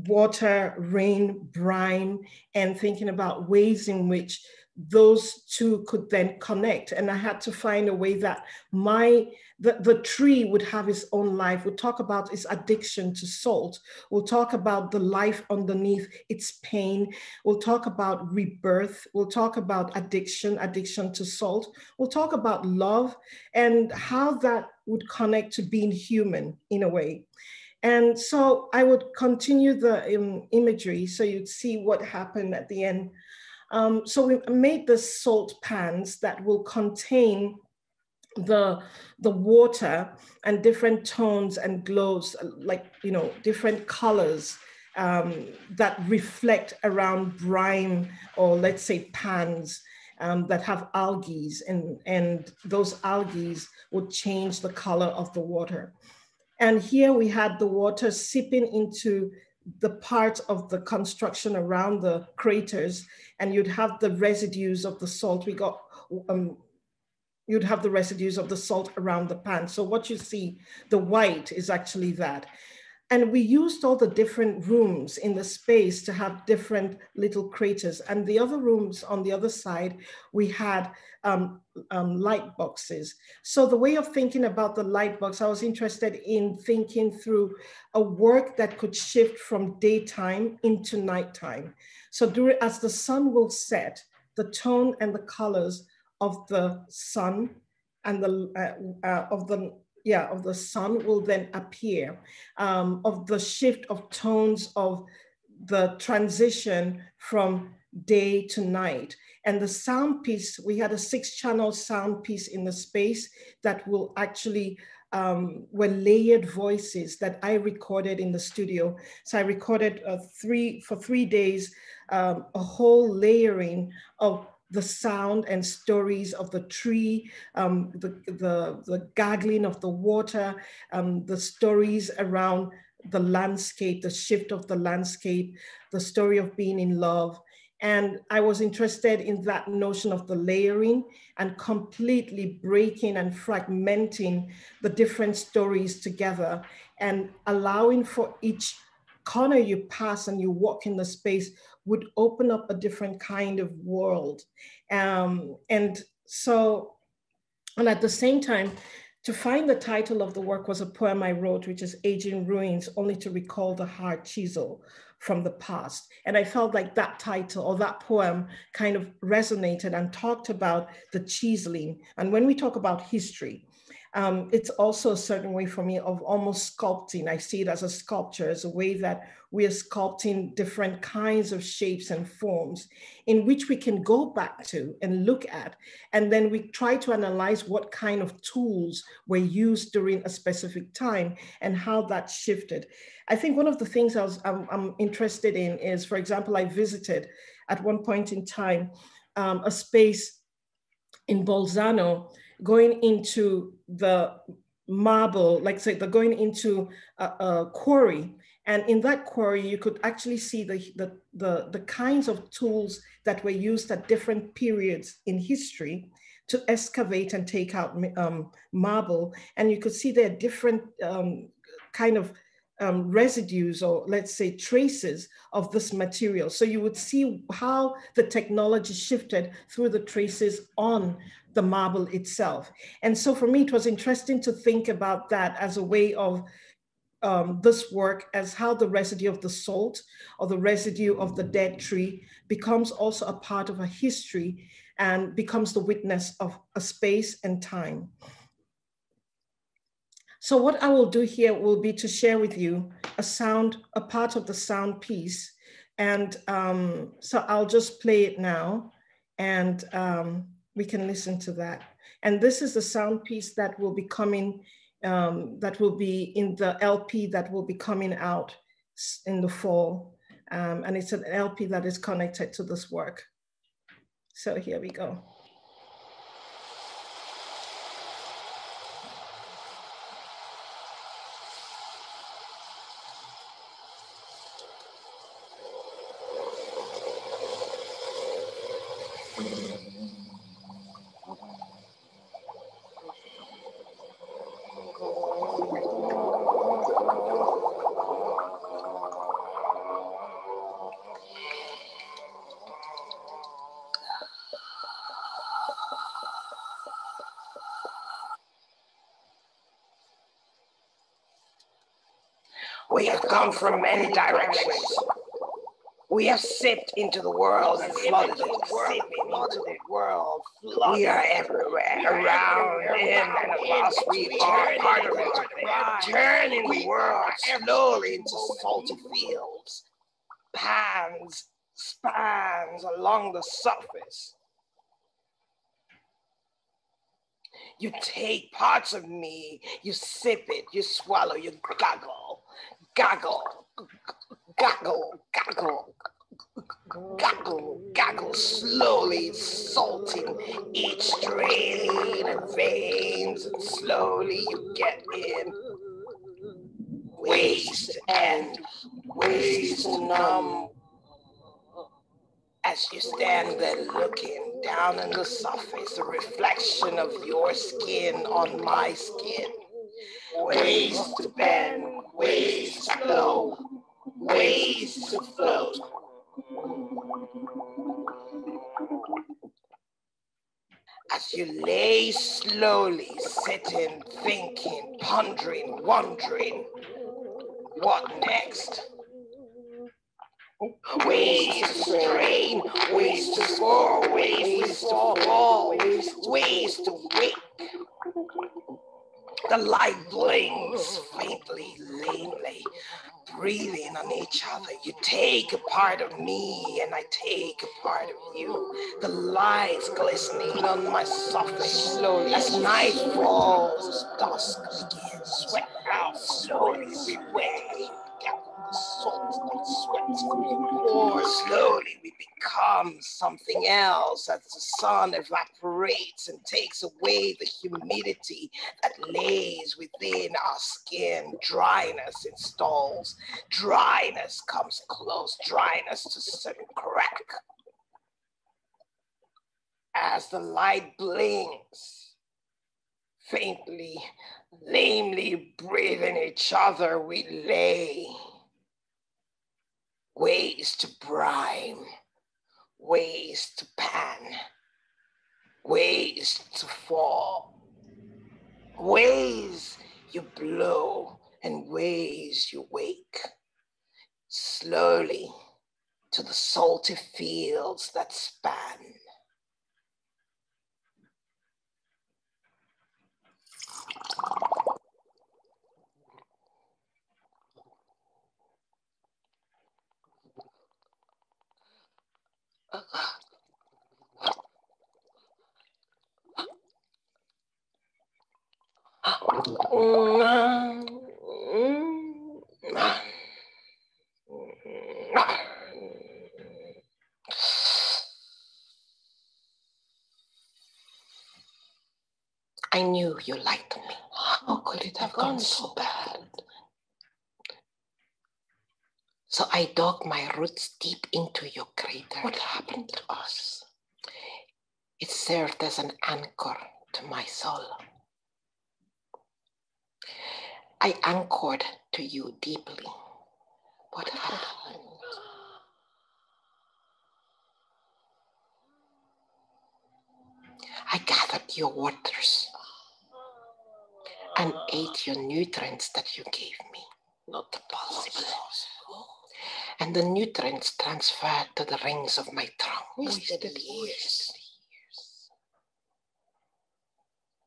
water, rain, brine, and thinking about ways in which those two could then connect. And I had to find a way that the tree would have its own life. We'll talk about its addiction to salt. We'll talk about the life underneath its pain. We'll talk about rebirth. We'll talk about addiction to salt. We'll talk about love and how that would connect to being human in a way. And so I would continue the imagery so you'd see what happened at the end. So we made the salt pans that will contain the water and different tones and glows, like, you know, different colors that reflect around brine, or let's say pans that have algae, and those algae would change the color of the water. And here we had the water seeping into the part of the construction around the craters, and you'd have the residues of the salt. You'd have the residues of the salt around the pan. So what you see, the white, is actually that. And we used all the different rooms in the space to have different little craters. And the other rooms on the other side, we had light boxes. So the way of thinking about the light box, I was interested in thinking through a work that could shift from daytime into nighttime. So as the sun will set, the tone and the colors of the sun and of the sun will then appear, of the shift of tones, of the transition from day to night. And the sound piece, we had a 6-channel sound piece in the space that will actually, were layered voices that I recorded in the studio. So I recorded for 3 days, a whole layering of the sound and stories of the tree, the gargling of the water, the stories around the landscape, the shift of the landscape, the story of being in love. And I was interested in that notion of the layering and completely breaking and fragmenting the different stories together and allowing for each corner you pass and you walk in the space would open up a different kind of world. And at the same time, to find the title of the work was a poem I wrote, which is Aging Ruins, Only to Recall the Hard Chisel from the Past. And I felt like that title or that poem kind of resonated and talked about the chiseling. And when we talk about history, it's also a certain way for me of almost sculpting. I see it as a sculpture, as a way that we are sculpting different kinds of shapes and forms in which we can go back to and look at. And then we try to analyze what kind of tools were used during a specific time and how that shifted. I think one of the things I'm interested in is, for example, I visited at one point in time a space in Bolzano going into the marble, like say they're going into a quarry. And in that quarry, you could actually see the kinds of tools that were used at different periods in history to excavate and take out marble. And you could see there are different kind of residues or let's say traces of this material. So you would see how the technology shifted through the traces on the marble itself. And so for me, it was interesting to think about that as a way of this work as how the residue of the salt or the residue of the dead tree becomes also a part of a history and becomes the witness of a space and time. So what I will do here will be to share with you a sound, a part of the sound piece. And so I'll just play it now and we can listen to that. And this is the sound piece that will be coming, that will be in the LP that will be coming out in the fall. And it's an LP that is connected to this work. So here we go. We have come from many directions. We have sipped into the world and flooded it. We are everywhere, around, in, and across. We are part of it, turning the world slowly into salty fields, pans, spans along the surface. You take parts of me, you sip it, you swallow, you goggle. Goggle, goggle, goggle, goggle, goggle, slowly salting each strain and veins, and slowly you get in. Waste and waste numb. As you stand there looking down on the surface, the reflection of your skin on my skin. Ways to bend, ways to flow, ways to float. As you lay slowly, sitting, thinking, pondering, wondering, what next? Ways to strain, ways to score, ways to fall, ways to wake. The light blinks faintly, lamely, breathing on each other. You take a part of me and I take a part of you. The lights glistening on my surface slowly. As night falls, dusk begins, sweat out slowly, we wake. Salt and sweat, or slowly we become. become something else as the sun evaporates and takes away the humidity that lays within our skin. Dryness installs, dryness comes close, dryness to certain crack. As the light blinks, faintly, lamely breathing each other, we lay. Ways to brine, ways to pan, ways to fall, ways you blow and ways you wake, slowly to the salty fields that span. I knew you liked me. How could it have gone so bad? So I dug my roots deep into your crater. What happened to us? It served as an anchor to my soul. I anchored to you deeply. What happened? I gathered your waters and ate your nutrients that you gave me. Not possible. And the nutrients transferred to the rings of my trunk. Wasted years.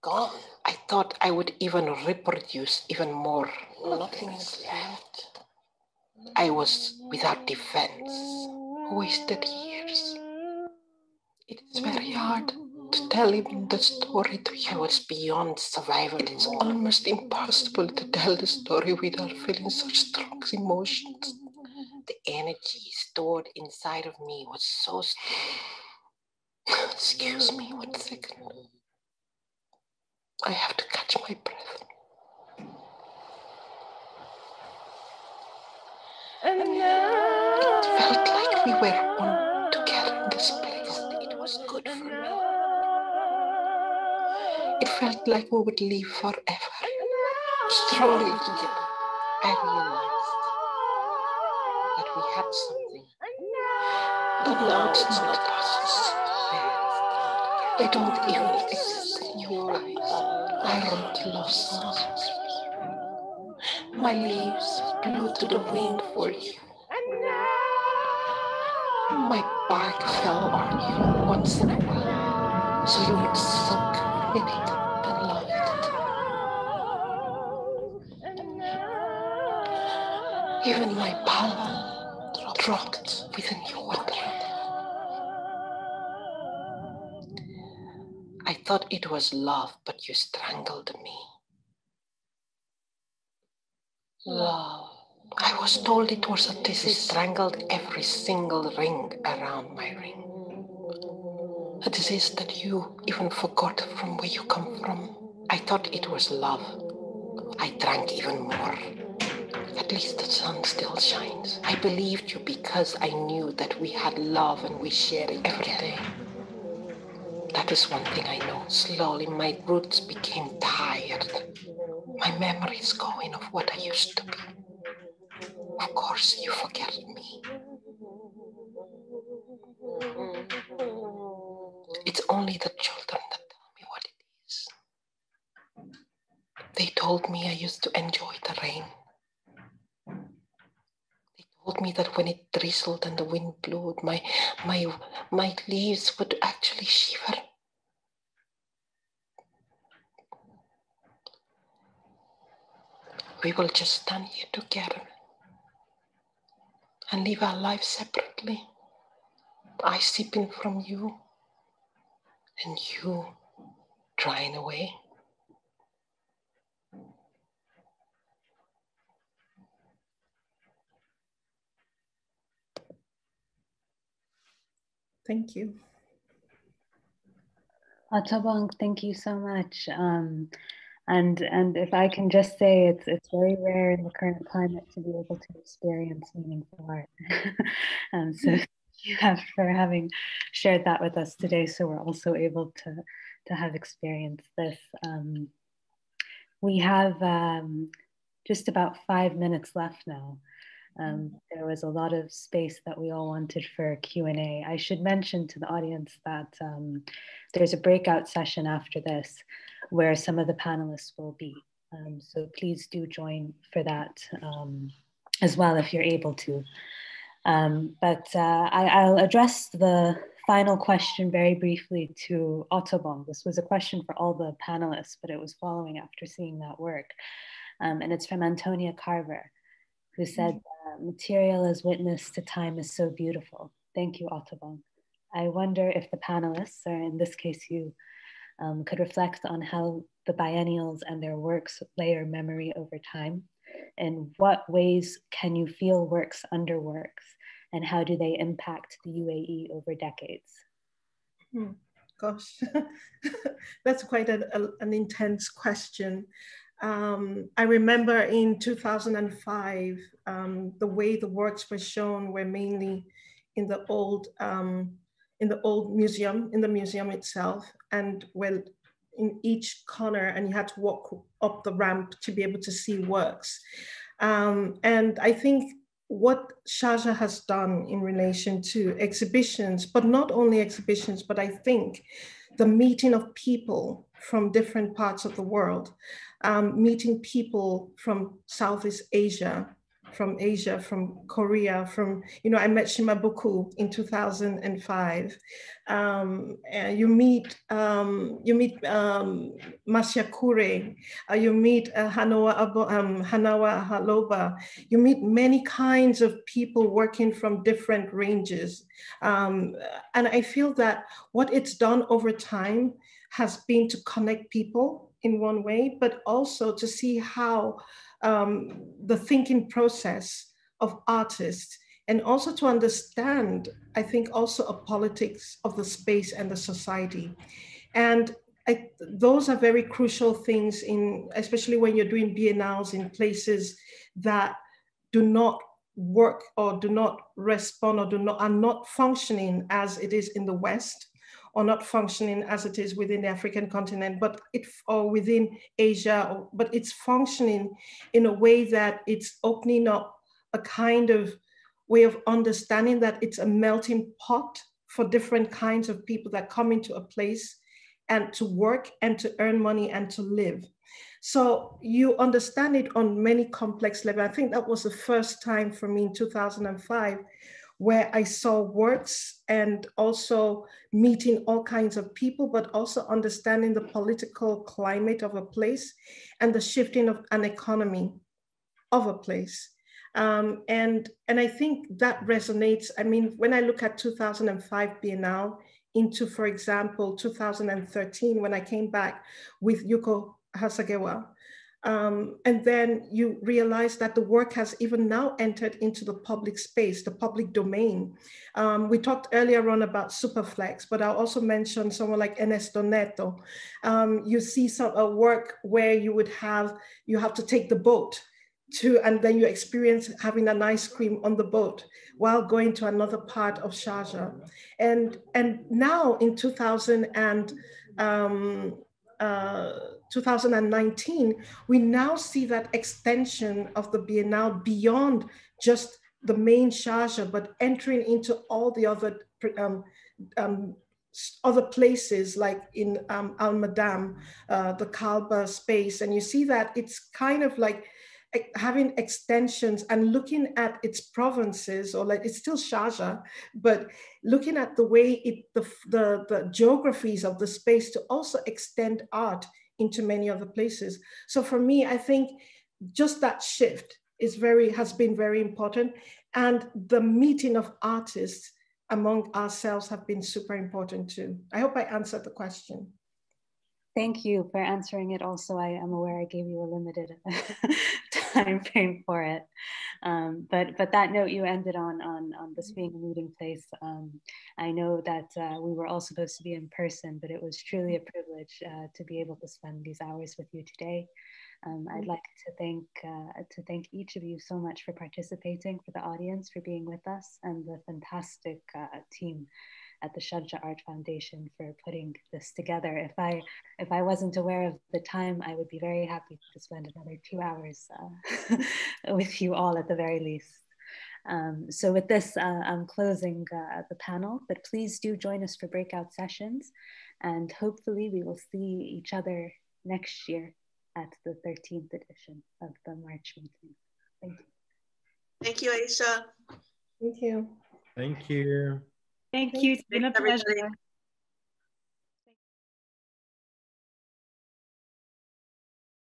Gone. I thought I would even reproduce even more. Nothing is left. I was without defense. Wasted years. It is very hard to tell even the story to you. I was beyond survival. It is almost impossible to tell the story without feeling such strong emotions. The energy stored inside of me was so strong. Excuse me, 1 second. I have to catch my breath. And now it felt like we were one together in this place. It was good for me. It felt like we would live forever, strongly together. I realized that we had something, but now it's not possible. They don't even exist in your eyes. I am lost. My leaves blew to the wind for you. My bark fell on you once in a while, so you would soak in it and love it. Even my palm dropped within your water. I thought it was love, but you strangled me. Love. I was told it was a disease. You strangled every single ring around my ring. A disease that you even forgot from where you come from. I thought it was love. I drank even more. At least the sun still shines. I believed you because I knew that we had love and we shared it every day. That is one thing I know. Slowly my roots became tired. My memory is going of what I used to be. Of course you forget me. It's only the children that tell me what it is. They told me I used to enjoy the rain. Told me that when it drizzled and the wind blew, my leaves would actually shiver. We will just stand here together and live our lives separately. I sipping from you and you drying away. Thank you. Otobong, thank you so much. And if I can just say, it's very rare in the current climate to be able to experience meaningful art. So thank you for having shared that with us today, so we're also able to have experienced this. We have just about 5 minutes left now. There was a lot of space that we all wanted for Q&A. I should mention to the audience that there's a breakout session after this where some of the panelists will be. So please do join for that as well if you're able to. But I'll address the final question very briefly to Otobong. This was a question for all the panelists, but it was following after seeing that work. And it's from Antonia Carver, who said, material as witness to time is so beautiful. Thank you, Otobong. I wonder if the panelists, or in this case you, could reflect on how the biennials and their works layer memory over time. In what ways can you feel works under works, and how do they impact the UAE over decades? Gosh, that's quite an intense question. I remember in 2005, the way the works were shown were mainly in the old museum, in the museum itself, and well, in each corner, and you had to walk up the ramp to be able to see works. And I think what Sharjah has done in relation to exhibitions, but not only exhibitions, but I think the meeting of people from different parts of the world, meeting people from Southeast Asia, from Korea, I met Shimabuku in 2005. And you meet Masia Kure, you meet Hanawa Haloba, you meet many kinds of people working from different ranges. And I feel that what it's done over time has been to connect people in one way, but also to see how the thinking process of artists, and also to understand, I think, also a politics of the space and the society. And those are very crucial things, especially when you're doing biennales in places that do not work or do not respond or are not functioning as it is in the West, or not functioning as it is within the African continent, or within Asia, but it's functioning in a way that it's opening up a kind of way of understanding that it's a melting pot for different kinds of people that come into a place and to work and to earn money and to live. So you understand it on many complex levels. I think that was the first time for me in 2005 where I saw works, and also meeting all kinds of people, but also understanding the political climate of a place and the shifting of an economy of a place. And I think that resonates. I mean, when I look at 2005 Biennale into, for example, 2013, when I came back with Yoko Hasegawa, and then you realize that the work has even now entered into the public space, the public domain. We talked earlier on about Superflex, but I'll also mention someone like Ernesto Neto. You see a work where you have to take the boat to, and then you experience having an ice cream on the boat while going to another part of Sharjah. And now in 2019, we now see that extension of the Biennale beyond just the main Sharjah, but entering into all the other places, like in Al Madam, the Kalba space. And you see that it's kind of like having extensions and looking at its provinces, or like it's still Sharjah, but looking at the way the geographies of the space to also extend art into many other places. So for me, I think just that shift has been very important. And the meeting of artists among ourselves have been super important too. I hope I answered the question. Thank you for answering it. Also, I am aware I gave you a limited time frame for it. But that note you ended on this being a meeting place, I know that we were all supposed to be in person, but it was truly a privilege to be able to spend these hours with you today. I'd like to thank each of you so much for participating, for the audience, for being with us, and the fantastic team at the Sharjah Art Foundation for putting this together. If I wasn't aware of the time, I would be very happy to spend another 2 hours with you all at the very least. So with this, I'm closing the panel, but please do join us for breakout sessions, and hopefully we will see each other next year at the 13th edition of the March meeting. Thank you. Thank you, Aisha. Thank you. Thank you. Thank you. It's been a pleasure.